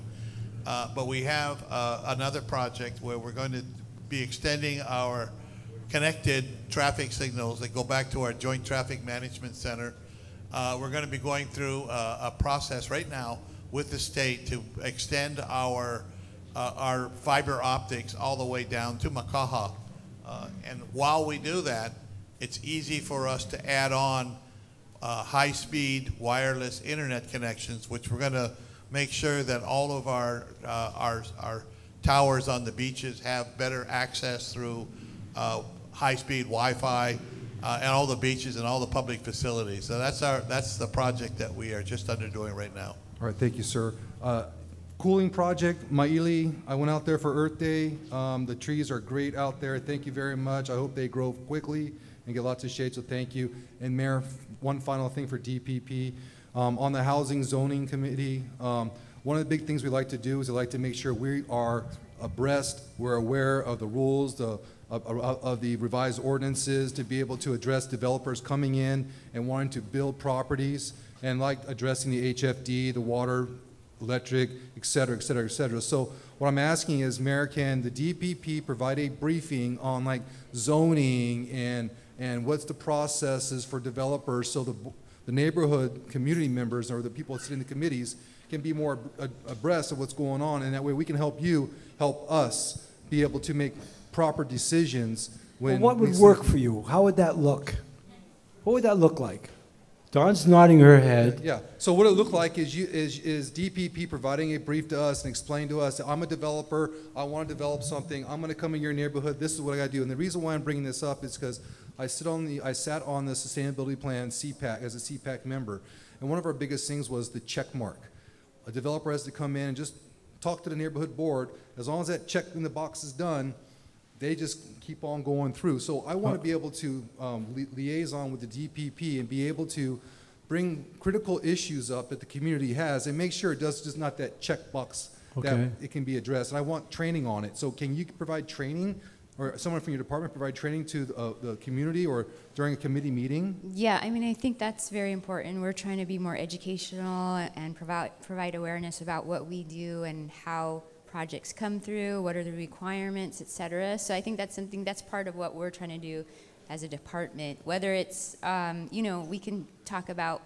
But we have another project where we're going to be extending our connected traffic signals that go back to our Joint Traffic Management Center. We're going to be going through a process right now with the state to extend our fiber optics all the way down to Makaha. And while we do that, it's easy for us to add on high-speed wireless internet connections, which we're going to make sure that all of our towers on the beaches have better access through high-speed Wi-Fi and all the beaches and all the public facilities. So that's the project that we are just undergoing right now. All right, thank you, sir. Cooling project, Maili. I went out there for Earth Day. The trees are great out there. Thank you very much. I hope they grow quickly and get lots of shade, so thank you. And Mayor, one final thing for DPP. On the Housing Zoning Committee, one of the big things we like to do is we like to make sure we are abreast, we're aware of the rules, of the revised ordinances to be able to address developers coming in and wanting to build properties, and like addressing the HFD, the water, electric, et cetera, et cetera, et cetera. So what I'm asking is, Mayor, can the DPP provide a briefing on like zoning and what's the processes for developers, so the neighborhood community members or the people sitting in the committees can be more abreast of what's going on, and that way we can help you, help us be able to make proper decisions. When well, what would work for you? How would that look? What would that look like? Dawn's nodding her head. Yeah. So what it looked like is DPP providing a brief to us and explain to us, I'm a developer, I want to develop something, I'm going to come in your neighborhood, this is what I got to do. And the reason why I'm bringing this up is because I sat on the sustainability plan CPAC as a CPAC member, and one of our biggest things was the check mark. A developer has to come in and just talk to the neighborhood board. As long as that check in the box is done, they just keep on going through. So I want to be able to liaison with the DPP and be able to bring critical issues up that the community has and make sure it does just not that checkbox, that it can be addressed. And I want training on it. So can you provide training, or someone from your department provide training to the community or during a committee meeting? Yeah, I mean, I think that's very important. We're trying to be more educational and provide awareness about what we do and how projects come through, what are the requirements, et cetera. So I think that's something that's part of what we're trying to do as a department. Whether it's, you know, we can talk about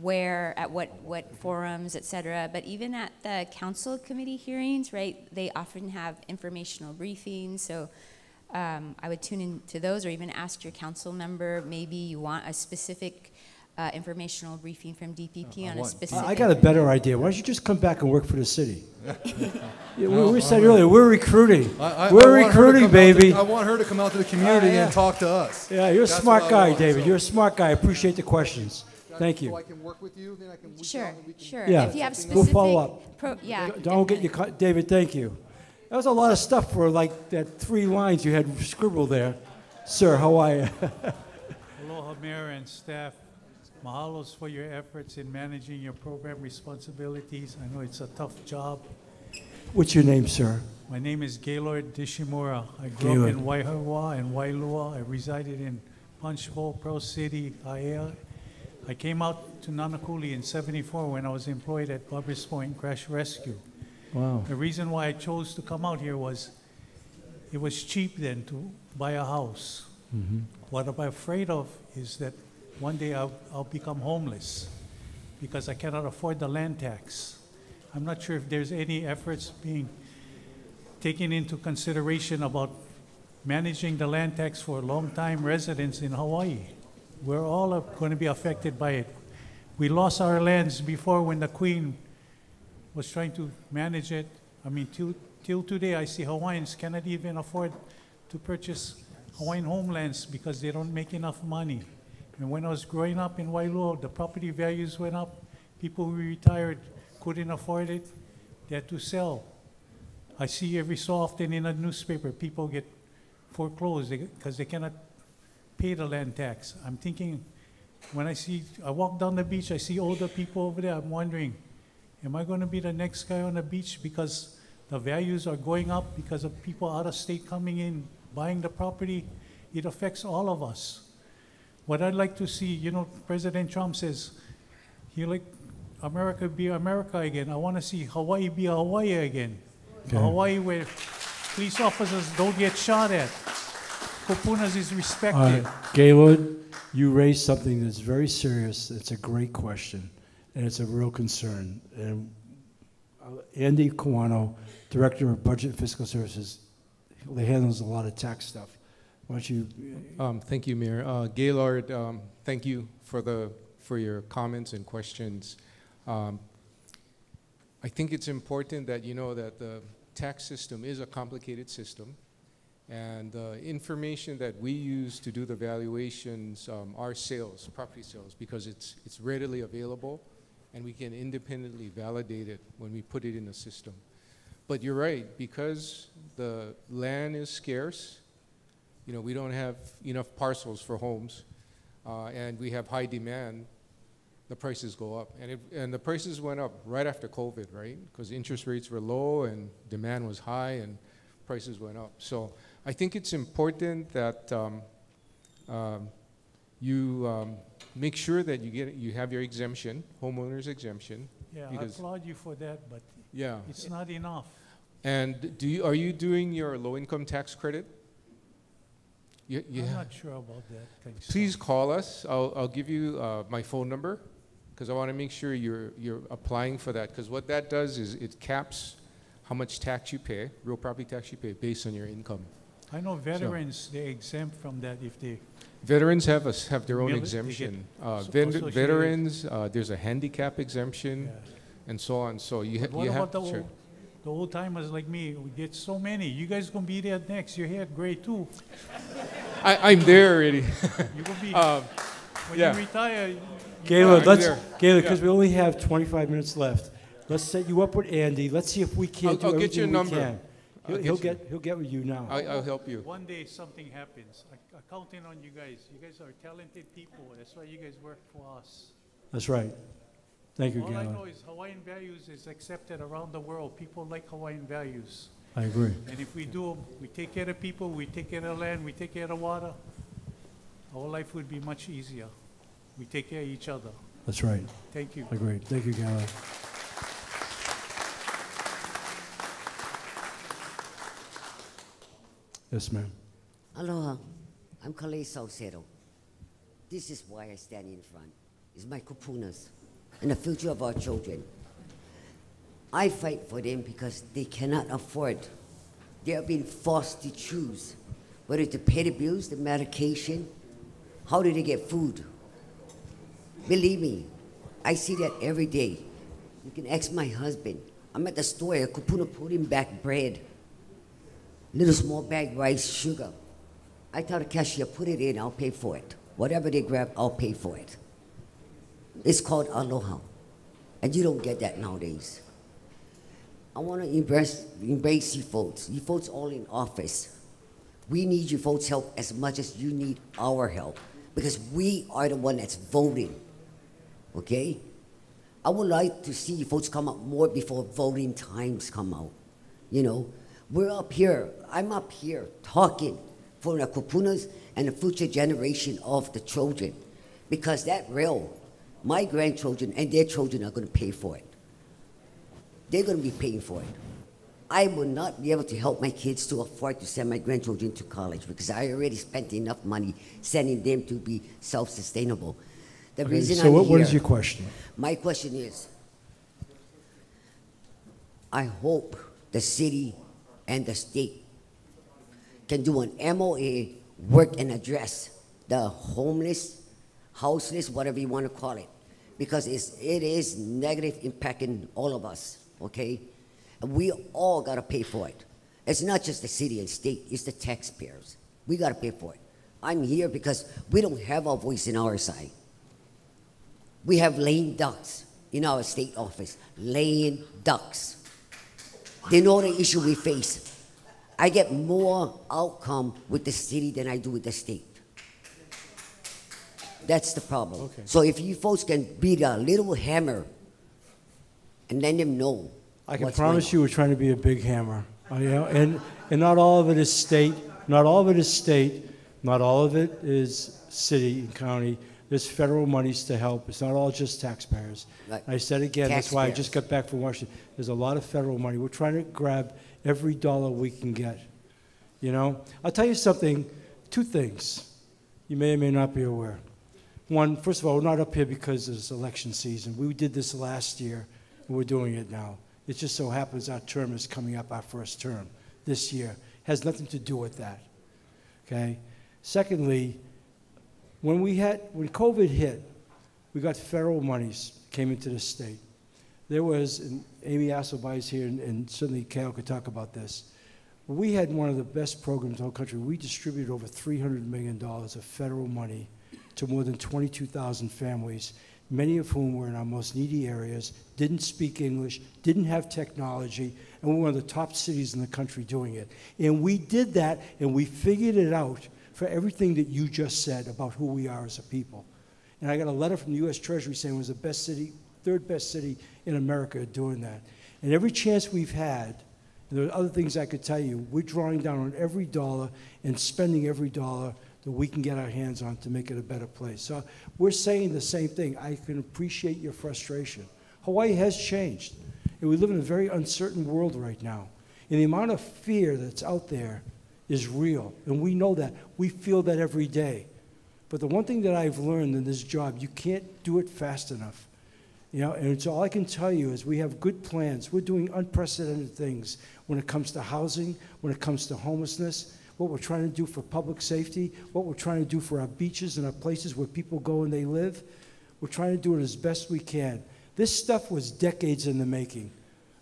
where, at what forums, et cetera, but even at the council committee hearings, right, they often have informational briefings. So I would tune into those, or even ask your council member, maybe you want a specific informational briefing from DPP on a specific. I got a better idea. Why don't you just come back and work for the city? We said earlier, we're recruiting. We're recruiting, baby. I want her to come out to the community and talk to us. Yeah, you're a smart guy, David. You're a smart guy. I appreciate the questions. Thank you. So I can work with you, then I can. Sure, sure. Yeah. If you have specific, we'll follow up. Don't get your cut, David. Thank you. That was a lot of stuff for like that 3 lines you had scribbled there, sir. How are you? Aloha, Mayor and staff. Mahalos for your efforts in managing your program responsibilities. I know it's a tough job. What's your name, sir? My name is Gaylord Dishimura. I grew up in Waihewa and Wailua. I resided in Punchbowl, Pearl City, Aiea. I came out to Nanakuli in '74 when I was employed at Barbers Point Crash Rescue. Wow. The reason why I chose to come out here was it was cheap then to buy a house. Mm-hmm. What I'm afraid of is that one day I'll become homeless because I cannot afford the land tax. I'm not sure if there's any efforts being taken into consideration about managing the land tax for long-time residents in Hawaii. We're all going to be affected by it. We lost our lands before when the Queen was trying to manage it. I mean, till today, I see Hawaiians cannot even afford to purchase Hawaiian homelands because they don't make enough money. And when I was growing up in Wailua, the property values went up. People who retired couldn't afford it. They had to sell. I see every so often in a newspaper, people get foreclosed because they cannot pay the land tax. I'm thinking, when I walk down the beach, I see older people over there. I'm wondering, am I going to be the next guy on the beach because the values are going up because of people out of state coming in, buying the property? It affects all of us. What I'd like to see, you know, President Trump says he like America be America again. I want to see Hawaii be Hawaii again. Okay. Hawaii where police officers don't get shot at. Kopuna's is respected. Gaylord, you raised something that's very serious. It's a great question, and it's a real concern. And Andy Kawano, Director of Budget and Fiscal Services, he handles a lot of tax stuff. Why don't you? Thank you, Mayor. Gaylord, thank you for your comments and questions. I think it's important that you know that the tax system is a complicated system, and the information that we use to do the valuations are sales, property sales, because it's readily available, and we can independently validate it when we put it in the system. But you're right, because the land is scarce, you know, we don't have enough parcels for homes, and we have high demand, the prices go up. And the prices went up right after COVID, right? Because interest rates were low and demand was high and prices went up. So I think it's important that you make sure that you have your exemption, homeowner's exemption. Yeah, I applaud you for that, but yeah, it's not enough. And are you doing your low-income tax credit? I'm not sure about that. Please call us. I'll give you my phone number, because I want to make sure you're applying for that. Because what that does is it caps how much tax you pay, real property tax you pay, based on your income. I know veterans, so, they're exempt from that if they. Veterans have their own exemption. Veterans, there's a handicap exemption, yeah, and so on. So you have. The old timers like me, we get so many. You guys gonna be there next. You're here at grade 2. I'm there already. You will be when you retire. Gaylord, because we only have 25 minutes left. Let's set you up with Andy. Let's see if we can do everything we can. He'll get with you now. I'll help you. One day something happens. I'm counting on you guys. You guys are talented people. That's why you guys work for us. That's right. Thank you, Gail. All I know is Hawaiian values is accepted around the world. People like Hawaiian values. I agree. And if we do, we take care of people, we take care of land, we take care of water, our life would be much easier. We take care of each other. That's right. Thank you. Agreed. Thank you, Gail. Yes, ma'am. Aloha. I'm Kalei Saucedo. This is why I stand in front. It's my kupunas and the future of our children. I fight for them because they cannot afford. They are being forced to choose whether to pay the bills, the medication, how do they get food? Believe me, I see that every day. You can ask my husband. I'm at the store, a kupuna put him back bread, little small bag rice, sugar. I tell the cashier, put it in, I'll pay for it. Whatever they grab, I'll pay for it. It's called aloha, and you don't get that nowadays. I want to embrace you folks. You folks all in office. We need you folks' help as much as you need our help, because we are the one that's voting, okay? I would like to see you folks come up more before voting times come out, you know? We're up here, I'm up here talking for the kupunas and the future generation of the children, because that rail, my grandchildren and their children are going to pay for it. They're going to be paying for it. I will not be able to help my kids to afford to send my grandchildren to college because I already spent enough money sending them to be self-sustainable. The reason I'm here, what is your question? My question is, I hope the city and the state can do an MOA, work and address the homeless, houseless, whatever you want to call it, because it is negative impacting all of us, okay? And we all got to pay for it. It's not just the city and state, it's the taxpayers. We got to pay for it. I'm here because we don't have our voice in our side. We have lame ducks in our state office, laying ducks. They know the issue we face. I get more outcome with the city than I do with the state. That's the problem. Okay. So if you folks can beat a little hammer and let them know. I can promise you we're trying to be a big hammer. And not all of it is state. Not all of it is state. Not all of it is city and county. There's federal monies to help. It's not all just taxpayers. Right. I said again, that's why I just got back from Washington. There's a lot of federal money. We're trying to grab every dollar we can get. You know? I'll tell you something, two things you may or may not be aware. One, first of all, we're not up here because it's election season. We did this last year, and we're doing it now. It just so happens our term is coming up, our first term this year. It has nothing to do with that, okay? Secondly, when COVID hit, we got federal monies came into the state. There was, and Amy Asselby's here, and certainly Kyle could talk about this. We had one of the best programs in the whole country. We distributed over $300 million of federal money to more than 22,000 families, many of whom were in our most needy areas, didn't speak English, didn't have technology, and we were one of the top cities in the country doing it. And we did that, and we figured it out for everything that you just said about who we are as a people. And I got a letter from the U.S. Treasury saying it was the best city, third best city in America doing that. And every chance we've had, and there are other things I could tell you, we're drawing down on every dollar and spending every dollar that we can get our hands on to make it a better place. So we're saying the same thing. I can appreciate your frustration. Hawaii has changed, and we live in a very uncertain world right now. And the amount of fear that's out there is real, and we know that. We feel that every day. But the one thing that I've learned in this job, you can't do it fast enough. You know, and so all I can tell you is we have good plans. We're doing unprecedented things when it comes to housing, when it comes to homelessness, what we're trying to do for public safety, what we're trying to do for our beaches and our places where people go and they live. We're trying to do it as best we can. This stuff was decades in the making,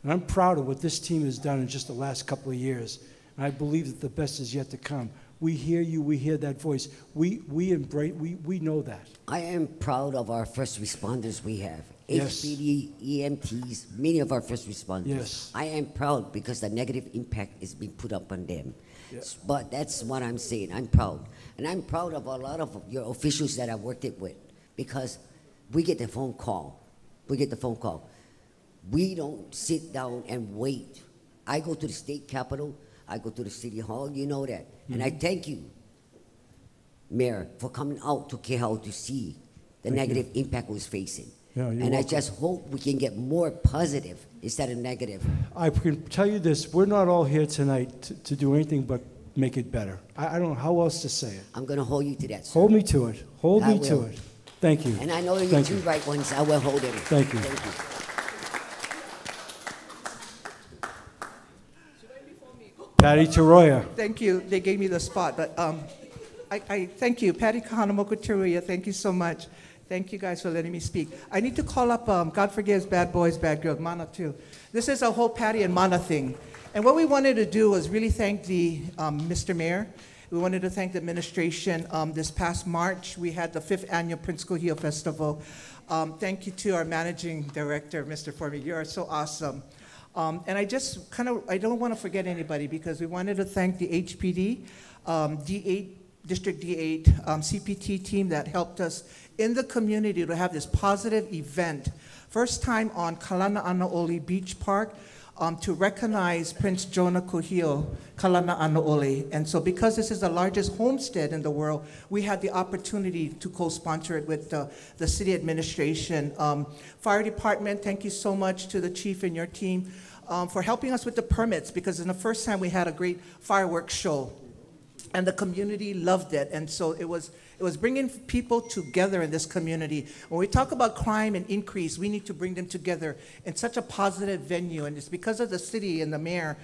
and I'm proud of what this team has done in just the last couple of years, and I believe that the best is yet to come. We hear you, we hear that voice. We embrace, we know that. I am proud of our first responders we have. Yes. HPD, EMTs, many of our first responders. Yes. I am proud because the negative impact is being put up on them. Yes. But that's what I'm saying, I'm proud. And I'm proud of a lot of your officials that I worked it with, because we get the phone call. We get the phone call. We don't sit down and wait. I go to the state capitol, I go to the city hall, you know that. Mm-hmm. And I thank you, Mayor, for coming out to Kehaupu'u to see the negative impact we're facing. Yeah, and welcome. I just hope we can get more positive instead of negative. I can tell you this, we're not all here tonight to do anything but make it better. I don't know how else to say it. I'm going to hold you to that, sir. Hold me to it. Hold me to it. Thank you. And I know you're two right ones. I will hold it. Thank you. Thank you. Patty Teroya. Thank you. They gave me the spot, but I thank you. Patty Kahanamoku Teroya, thank you so much. Thank you guys for letting me speak. I need to call up, God forgives bad boys, bad girls, Mana too. This is a whole Patty and Mana thing. And what we wanted to do was really thank the Mr. Mayor. We wanted to thank the administration. This past March, we had the 5th Annual Prince Kuhio Festival. Thank you to our managing director, Mr. Formby. You are so awesome. And I just I don't want to forget anybody, because we wanted to thank the HPD, D8, District D8, CPT team that helped us in the community to have this positive event. First time on Kalana'anaole Beach Park to recognize Prince Jonah Kuhio Kalana'anaole. And so because this is the largest homestead in the world, we had the opportunity to co-sponsor it with the city administration. Fire department, thank you so much to the chief and your team for helping us with the permits, because in the first time we had a great fireworks show. And the community loved it, and so it was bringing people together in this community. When we talk about crime and increase, we need to bring them together in such a positive venue, and it's because of the city and the mayor,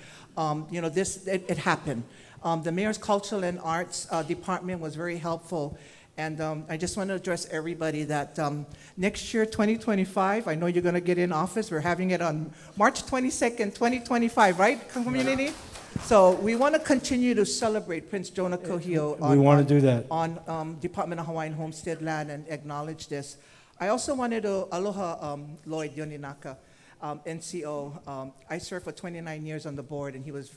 you know, it happened. The mayor's cultural and arts department was very helpful, and I just want to address everybody that next year, 2025, I know you're going to get in office. We're having it on March 22nd, 2025, right, community? Yeah. So we want to continue to celebrate Prince Jonah Kuhio on Department of Hawaiian Homestead land and acknowledge this. I also wanted to aloha Lloyd Yoninaka, NCO. I served for 29 years on the board, and he was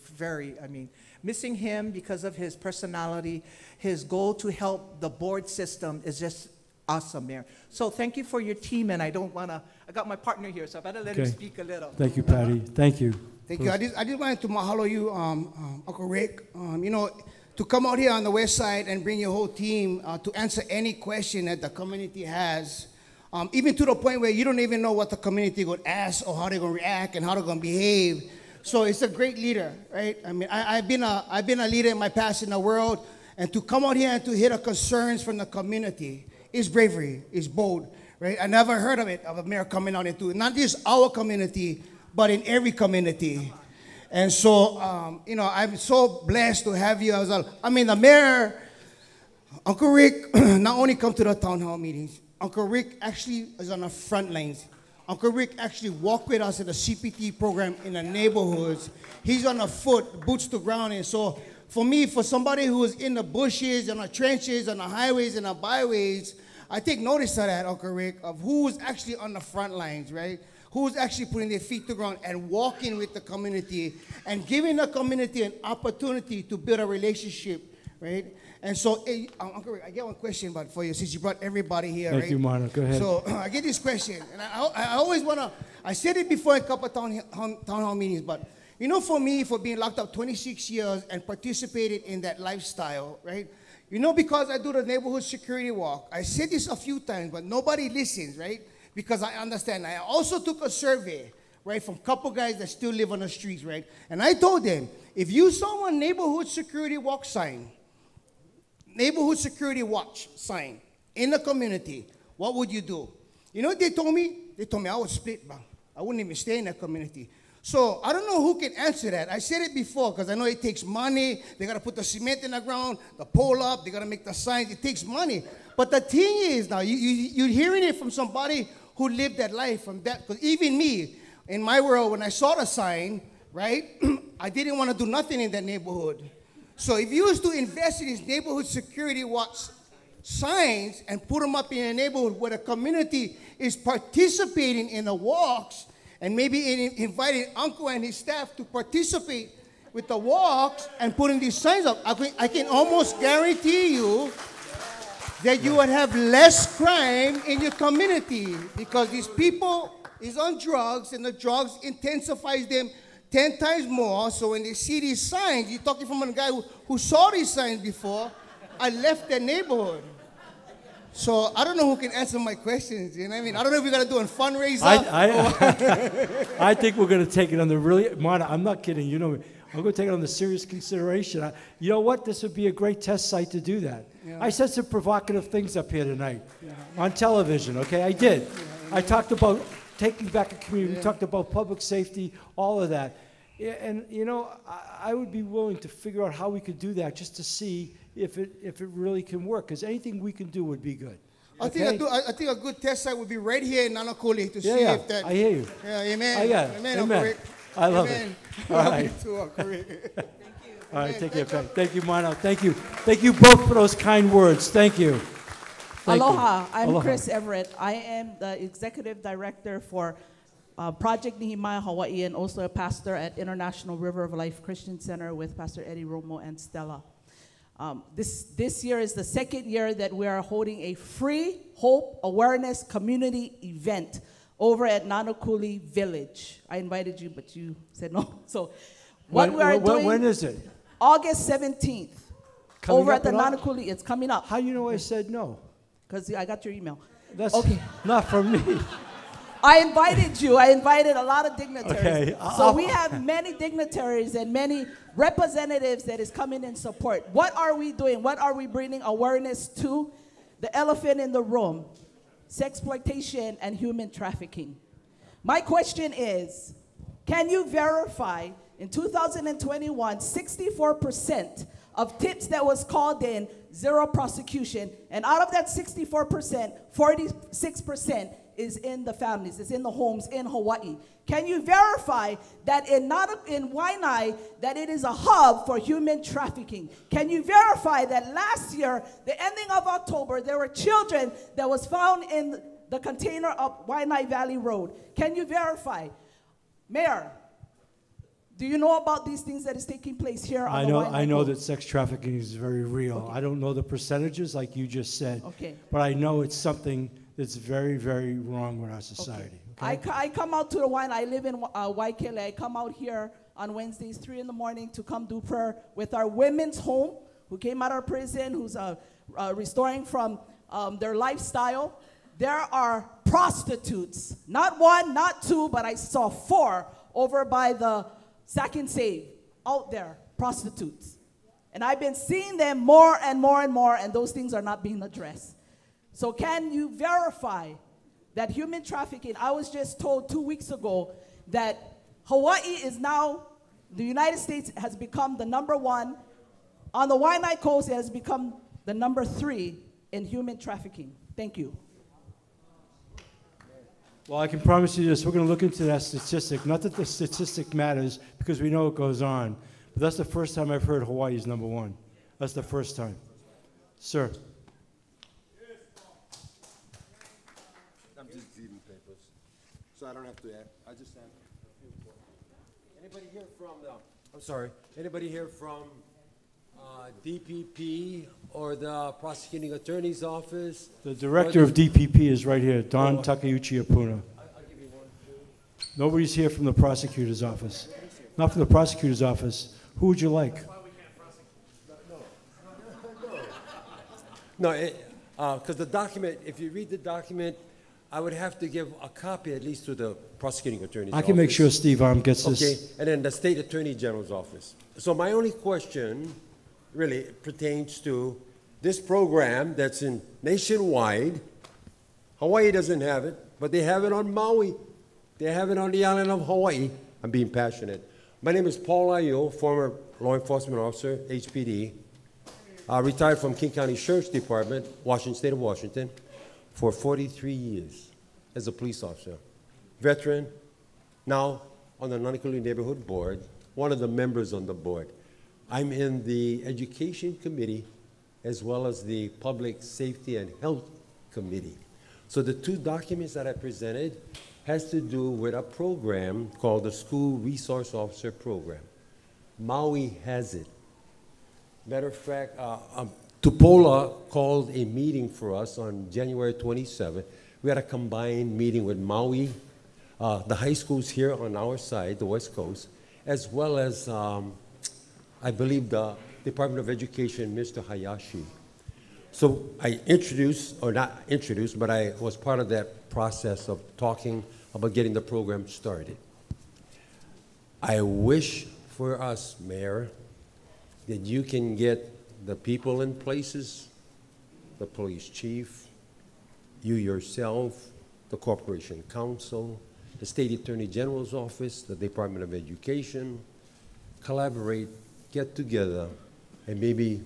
missing him because of his personality. His goal to help the board system is just awesome, Mayor. So thank you for your team, and I got my partner here, so I better let him speak a little. Thank you, Patty. Thank you. Thank you. I just wanted to mahalo you, Uncle Rick. You know, to come out here on the west side and bring your whole team to answer any question that the community has, even to the point where you don't even know what the community would ask or how they're going to react and how they're going to behave. So it's a great leader, right? I mean, I've been a leader in my past in the world, and to come out here and to hear the concerns from the community is bravery, is bold, right? I never heard of it, of a mayor coming out into not just our community, but in every community. And so, you know, I'm so blessed to have you. The mayor Uncle Rick not only comes to the town hall meetings, Uncle Rick actually is on the front lines. Uncle Rick actually walked with us in the CPT program in the neighborhoods. He's on the foot, boots to ground. And so for me, for somebody who is in the bushes, in the trenches, on the highways, and the byways, I take notice of that, Uncle Rick, of who's actually on the front lines, right? Who's actually putting their feet to the ground and walking with the community and giving the community an opportunity to build a relationship, right? And so, Uncle Rick, I get one question but for you, since you brought everybody here, right? Thank you, Marno. Go ahead. So, I get this question, and I always want to, I said it before in a couple of town hall meetings, but, you know, for me, for being locked up 26 years and participated in that lifestyle, right? You know, because I do the neighborhood security walk, I said this a few times, but nobody listens, right? Because I understand. I also took a survey, right, from a couple guys that still live on the streets, right? And I told them, if you saw a neighborhood security walk sign, neighborhood security watch sign in the community, what would you do? You know what they told me? They told me I would split, bro. I wouldn't even stay in that community. So I don't know who can answer that. I said it before because I know it takes money. They got to put the cement in the ground, the pole up, they got to make the signs. It takes money. But the thing is now, you're hearing it from somebody who lived that life from that. Because even me, in my world, when I saw the sign, right, I didn't want to do nothing in that neighborhood. So if you was to invest in these neighborhood security watch signs and put them up in a neighborhood where the community is participating in the walks and maybe inviting Uncle and his staff to participate with the walks and putting these signs up, I can almost guarantee you that you would have less crime in your community because these people is on drugs and the drugs intensifies them 10 times more, so when they see these signs, you're talking from a guy who saw these signs before, I left the neighborhood. So I don't know who can answer my questions, you know what I mean? I don't know if we're going to do a fundraiser. I think we're going to take it on the really, Marna, I'm not kidding, you know me. I'm going to take it on the serious consideration. You know what? This would be a great test site to do that. Yeah. I said some provocative things up here tonight on television, okay? I did. I talked about taking back a community, we talked about public safety, all of that. And you know, I would be willing to figure out how we could do that just to see if it really can work, because anything we can do would be good. Okay? I think a good test site would be right here in Nanakoli to see if that... I hear you. Yeah, amen. Amen. I love it. All right. Thank you. All right, take care. Thank you, Marno. Thank you. Thank you both for those kind words. Thank you. Aloha, I'm Chris Everett. I am the Executive Director for Project Nehemiah Hawaii and also a pastor at International River of Life Christian Center with Pastor Eddie Romo and Stella. This year is the second year that we are holding a free hope awareness community event over at Nanakuli Village. I invited you, but you said no. So what we are doing... When is it? August 17th. Coming over at the Nanakuli. It's coming up. How do you know I said no? Because I got your email. That's okay. Not for me. I invited you. I invited a lot of dignitaries. Okay. So we have many dignitaries and many representatives that is coming in support. What are we doing? What are we bringing awareness to? The elephant in the room, sexploitation and human trafficking. My question is, can you verify in 2021, 64% of tips that was called in, zero prosecution, and out of that 64%, 46% is in the families, is in the homes in Hawaii. Can you verify that in Waianae, that it is a hub for human trafficking? Can you verify that last year, the ending of October, there were children that was found in the container of Waianae Valley Road? Can you verify? Mayor, do you know about these things that is taking place here? I know that sex trafficking is very real. Okay. I don't know the percentages like you just said, but I know it's something that's very, very wrong with our society. Okay. I come out to the wine. I live in Waikele. I come out here on Wednesdays, 3 in the morning, to come do prayer with our women's home who came out of prison, who's restoring from their lifestyle. There are prostitutes, not one, not two, but I saw 4 over by the Sack and Save, out there, prostitutes. And I've been seeing them more and more and more, and those things are not being addressed. So can you verify that human trafficking? I was just told 2 weeks ago that Hawaii is now, the United States has become the number 1. On the Waianae Coast, it has become the number 3 in human trafficking. Thank you. Well, I can promise you this, we're going to look into that statistic. Not that the statistic matters, because we know it goes on, but that's the first time I've heard Hawaii is number 1. That's the first time. Sir. I'm just reading papers, so I don't have to add. I just have a few questions. Anybody here from the, I'm sorry, anybody here from DPP or the prosecuting attorney's office? The director of DPP is right here, Don Takeuchi Apuna. I'll give you 1, 2. Nobody's here from the prosecutor's office. Not from the prosecutor's office. Who would you like? That's why we can't prosecute. No, because the document, if you read the document, I would have to give a copy at least to the prosecuting attorney's office. I can make sure Steve Arm gets this. Okay, and then the state attorney general's office. So my only question really pertains to this program that's in nationwide. Hawaii doesn't have it, but they have it on Maui. They have it on the island of Hawaii. I'm being passionate. My name is Paul Ayo, former law enforcement officer, HPD. I retired from King County Sheriff's Department, Washington, state of Washington, for 43 years as a police officer. Veteran, now on the Nanakuli Neighborhood Board, one of the members on the board. I'm in the Education Committee as well as the Public Safety and Health Committee. So the 2 documents that I presented has to do with a program called the School Resource Officer Program. Maui has it. Matter of fact, Tupola called a meeting for us on January 27th. We had a combined meeting with Maui, the high schools here on our side, the West Coast, as well as I believe the Department of Education, Mr. Hayashi. So I introduced, or not introduced, but I was part of that process of talking about getting the program started. I wish for us, Mayor, that you can get the people in places, the police chief, you yourself, the Corporation Council, the State Attorney General's Office, the Department of Education, collaborate, get together, and maybe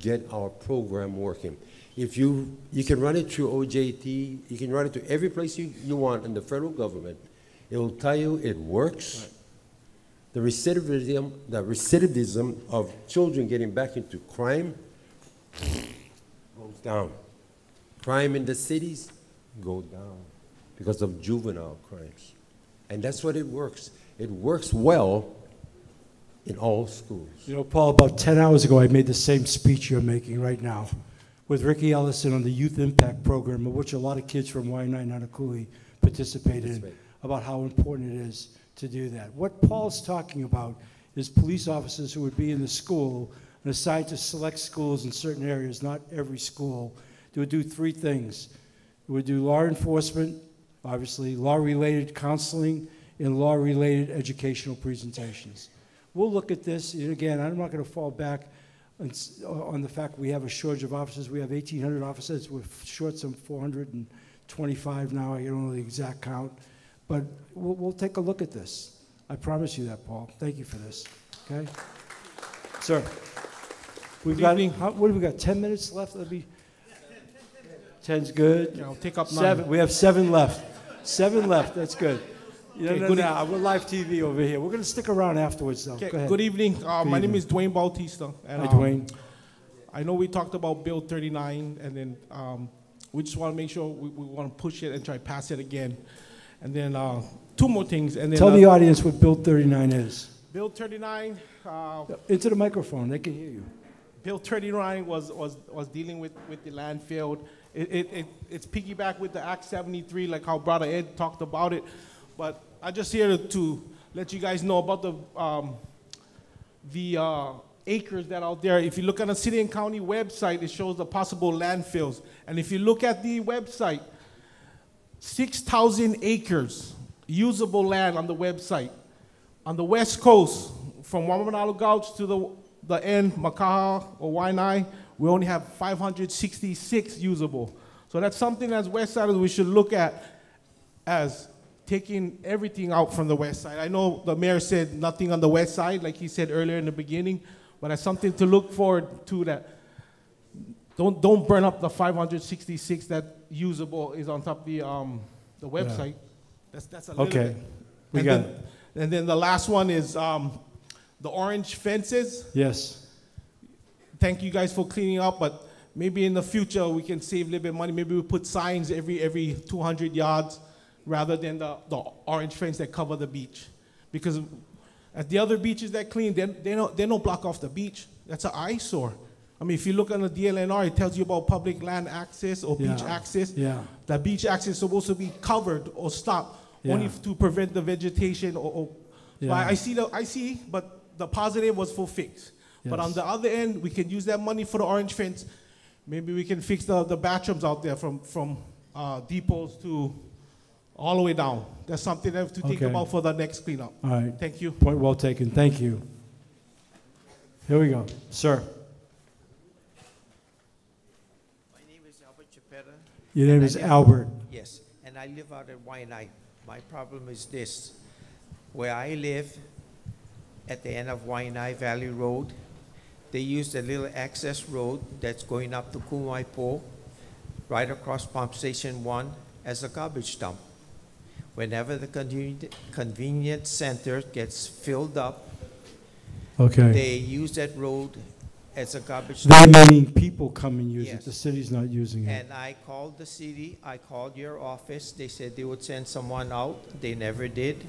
get our program working. If you can run it through OJT, you can run it to every place you want in the federal government. It will tell you it works. Right. The recidivism of children getting back into crime goes down. Crime in the cities go down because of juvenile crimes. And that's what it works. It works well in all schools. You know, Paul, about 10 hours ago, I made the same speech you're making right now with Ricky Ellison on the Youth Impact Program, of which a lot of kids from Waianae Nanakuli participated in, about how important it is to do that. What Paul's talking about is police officers who would be in the school and assigned to select schools in certain areas, not every school. They would do 3 things. They would do law enforcement, obviously, law-related counseling, and law-related educational presentations. We'll look at this, and again, I'm not going to fall back on the fact we have a shortage of officers. We have 1,800 officers. We're short some 425 now. I don't know the exact count. But we'll take a look at this. I promise you that, Paul. Thank you for this. Okay? Sir, we've got, what have we got, 10 minutes left? That'll be 10's good. Yeah, I'll take up 7. We have 7 left. 7 left. That's good. Okay, no. We're live TV over here. We're going to stick around afterwards, though. Okay, go ahead. Good evening. My name is Dwayne Bautista. And, hi, Dwayne. I know we talked about Bill 39, and then we just want to make sure we want to push it and try to pass it again. And then 2 more things. And then tell the audience what Bill 39 is. Bill 39. Into the microphone. They can hear you. Bill 39 was dealing with the landfill. It's piggyback with the Act 73, like how Brother Ed talked about it. But I'm just here to let you guys know about the acres that are out there. If you look at the city and county website, it shows the possible landfills. And if you look at the website, 6,000 acres, usable land on the website. On the West Coast, from Waimanalo Gulch to the end, Makaha or Waianae, we only have 566 usable. So that's something as West Siders we should look at as taking everything out from the West Side. I know the mayor said nothing on the West Side, like he said earlier in the beginning, but that's something to look forward to that. Don't burn up the 566 that usable is on top of the website. Yeah. That's a little okay. Bit. We and got then, it. And then the last one is the orange fences. Yes. Thank you guys for cleaning up, but maybe in the future we can save a little bit of money. Maybe we put signs every 200 yards rather than the orange fence that cover the beach. Because at the other beaches that clean, they don't block off the beach. That's an eyesore. I mean, if you look on the DLNR, it tells you about public land access or beach access. Yeah. The beach access is supposed to be covered or stopped only to prevent the vegetation. But I see, but the positive was for fix. Yes. But on the other end, we can use that money for the orange fence. Maybe we can fix the bathrooms out there from depots to all the way down. That's something I have to think about for the next cleanup. All right. Thank you. Point well taken. Thank you. Here we go. Sir. Your name is Albert. Yes, and I live out at Waianae. My problem is this. Where I live, at the end of Waianae Valley Road, they used a little access road that's going up to Kumaipo, right across Pump Station 1, as a garbage dump. Whenever the convenience center gets filled up, they use that road as a garbage dump. They meaning people come and use it. The city's not using it. And I called the city. I called your office. They said they would send someone out. They never did.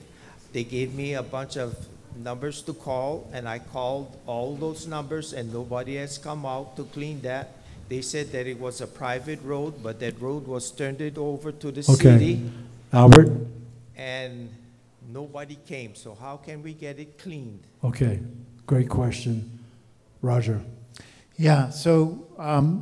They gave me a bunch of numbers to call, and I called all those numbers, and nobody has come out to clean that. They said that it was a private road, but that road was turned over to the city. Albert? And nobody came. So how can we get it cleaned? Okay. Great question. Roger. Yeah, so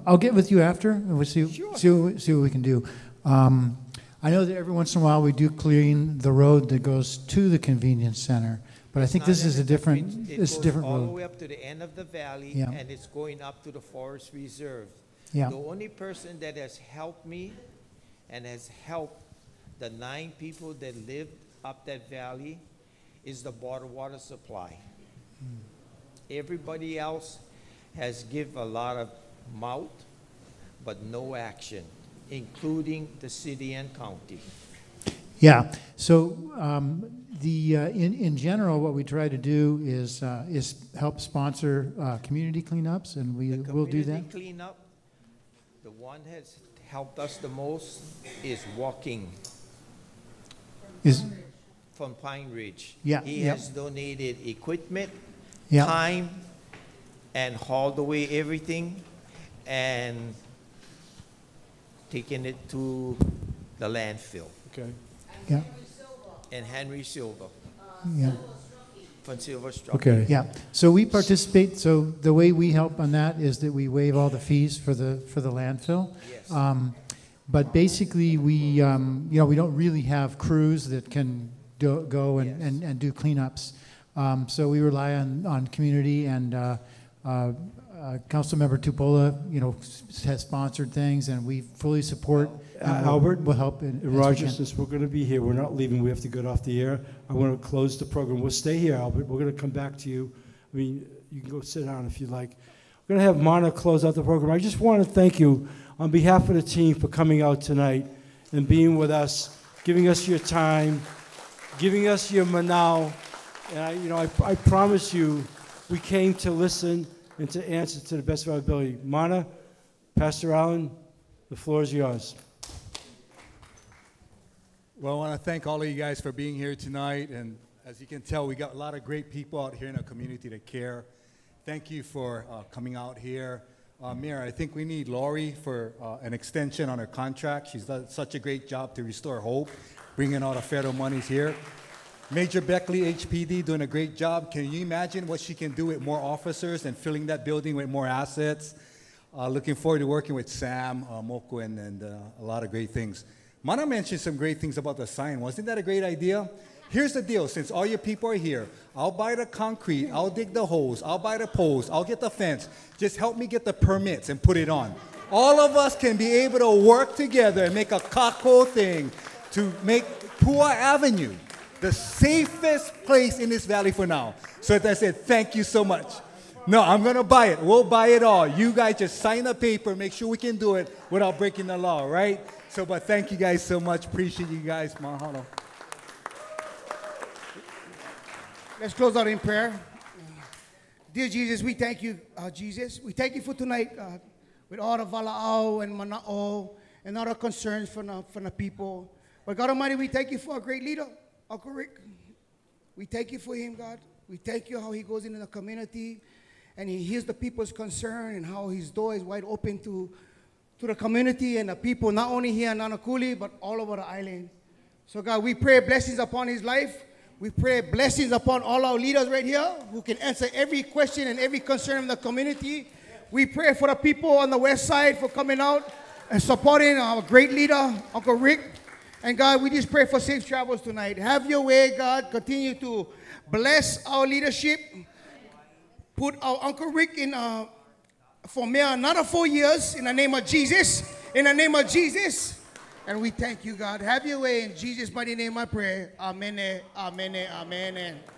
I'll get with you after, and we'll see what we can do. I know that every once in a while we do clean the road that goes to the convenience center, but I think this is a different road. It goes all the way up to the end of the valley, and it's going up to the Forest Reserve. Yeah. The only person that has helped me and has helped the 9 people that lived up that valley is the Board of Water Supply. Mm. Everybody else has given a lot of mouth, but no action, including the city and county. Yeah. So in general, what we try to do is help sponsor community cleanups, and we'll do that. Community cleanup. The one that's helped us the most is walking. From Pine Ridge. Yeah. He has donated equipment. Yep. Time and hauled away everything and taken it to the landfill. Okay. Yeah. And Henry Silva. Yeah. From Silver Strucking. Okay. Yeah. So we participate. So the way we help on that is that we waive all the fees for the landfill. Yes. But basically, we we don't really have crews that can go and do cleanups. So we rely on community, and Councilmember Tupola, has sponsored things, and we fully support. Albert will help. Roger, since we're going to be here, we're not leaving. We have to get off the air. I want to close the program. We'll stay here, Albert. We're going to come back to you. I mean, you can go sit down if you like. We're going to have Mona close out the program. I just want to thank you on behalf of the team for coming out tonight and being with us, giving us your time, giving us your Manao. And I promise you, we came to listen and to answer to the best of our ability. Mana, Pastor Allen, the floor is yours. Well, I want to thank all of you guys for being here tonight. And as you can tell, we got a lot of great people out here in our community that care. Thank you for coming out here. Mayor, I think we need Lori for an extension on her contract. She's done such a great job to restore hope, bringing all the federal monies here. Major Beckley, HPD, doing a great job. Can you imagine what she can do with more officers and filling that building with more assets? Looking forward to working with Sam Moku and a lot of great things. Mana mentioned some great things about the sign. Wasn't that a great idea? Here's the deal. Since all your people are here, I'll buy the concrete. I'll dig the holes. I'll buy the poles. I'll get the fence. Just help me get the permits and put it on. All of us can be able to work together and make a kako thing to make Pua Avenue the safest place in this valley for now. So as I said, thank you so much. No, I'm going to buy it. We'll buy it all. You guys just sign a paper, make sure we can do it without breaking the law, right? So, but thank you guys so much. Appreciate you guys. Mahalo. Let's close out in prayer. Dear Jesus, we thank you, Jesus. We thank you for tonight with all the vala'au and mana'o and all the concerns from the people. But God Almighty, we thank you for our great leader, Uncle Rick. We thank you for him, God. We thank you how he goes into the community and he hears the people's concern and how his door is wide open to the community and the people, not only here in Nanakuli, but all over the island. So God, we pray blessings upon his life. We pray blessings upon all our leaders right here who can answer every question and every concern in the community. We pray for the people on the west side for coming out and supporting our great leader, Uncle Rick. And God, we just pray for safe travels tonight. Have your way, God. Continue to bless our leadership. Put our Uncle Rick in for mayor another 4 years in the name of Jesus. In the name of Jesus. And we thank you, God. Have your way in Jesus' mighty name, I pray. Amen. Amen. Amen.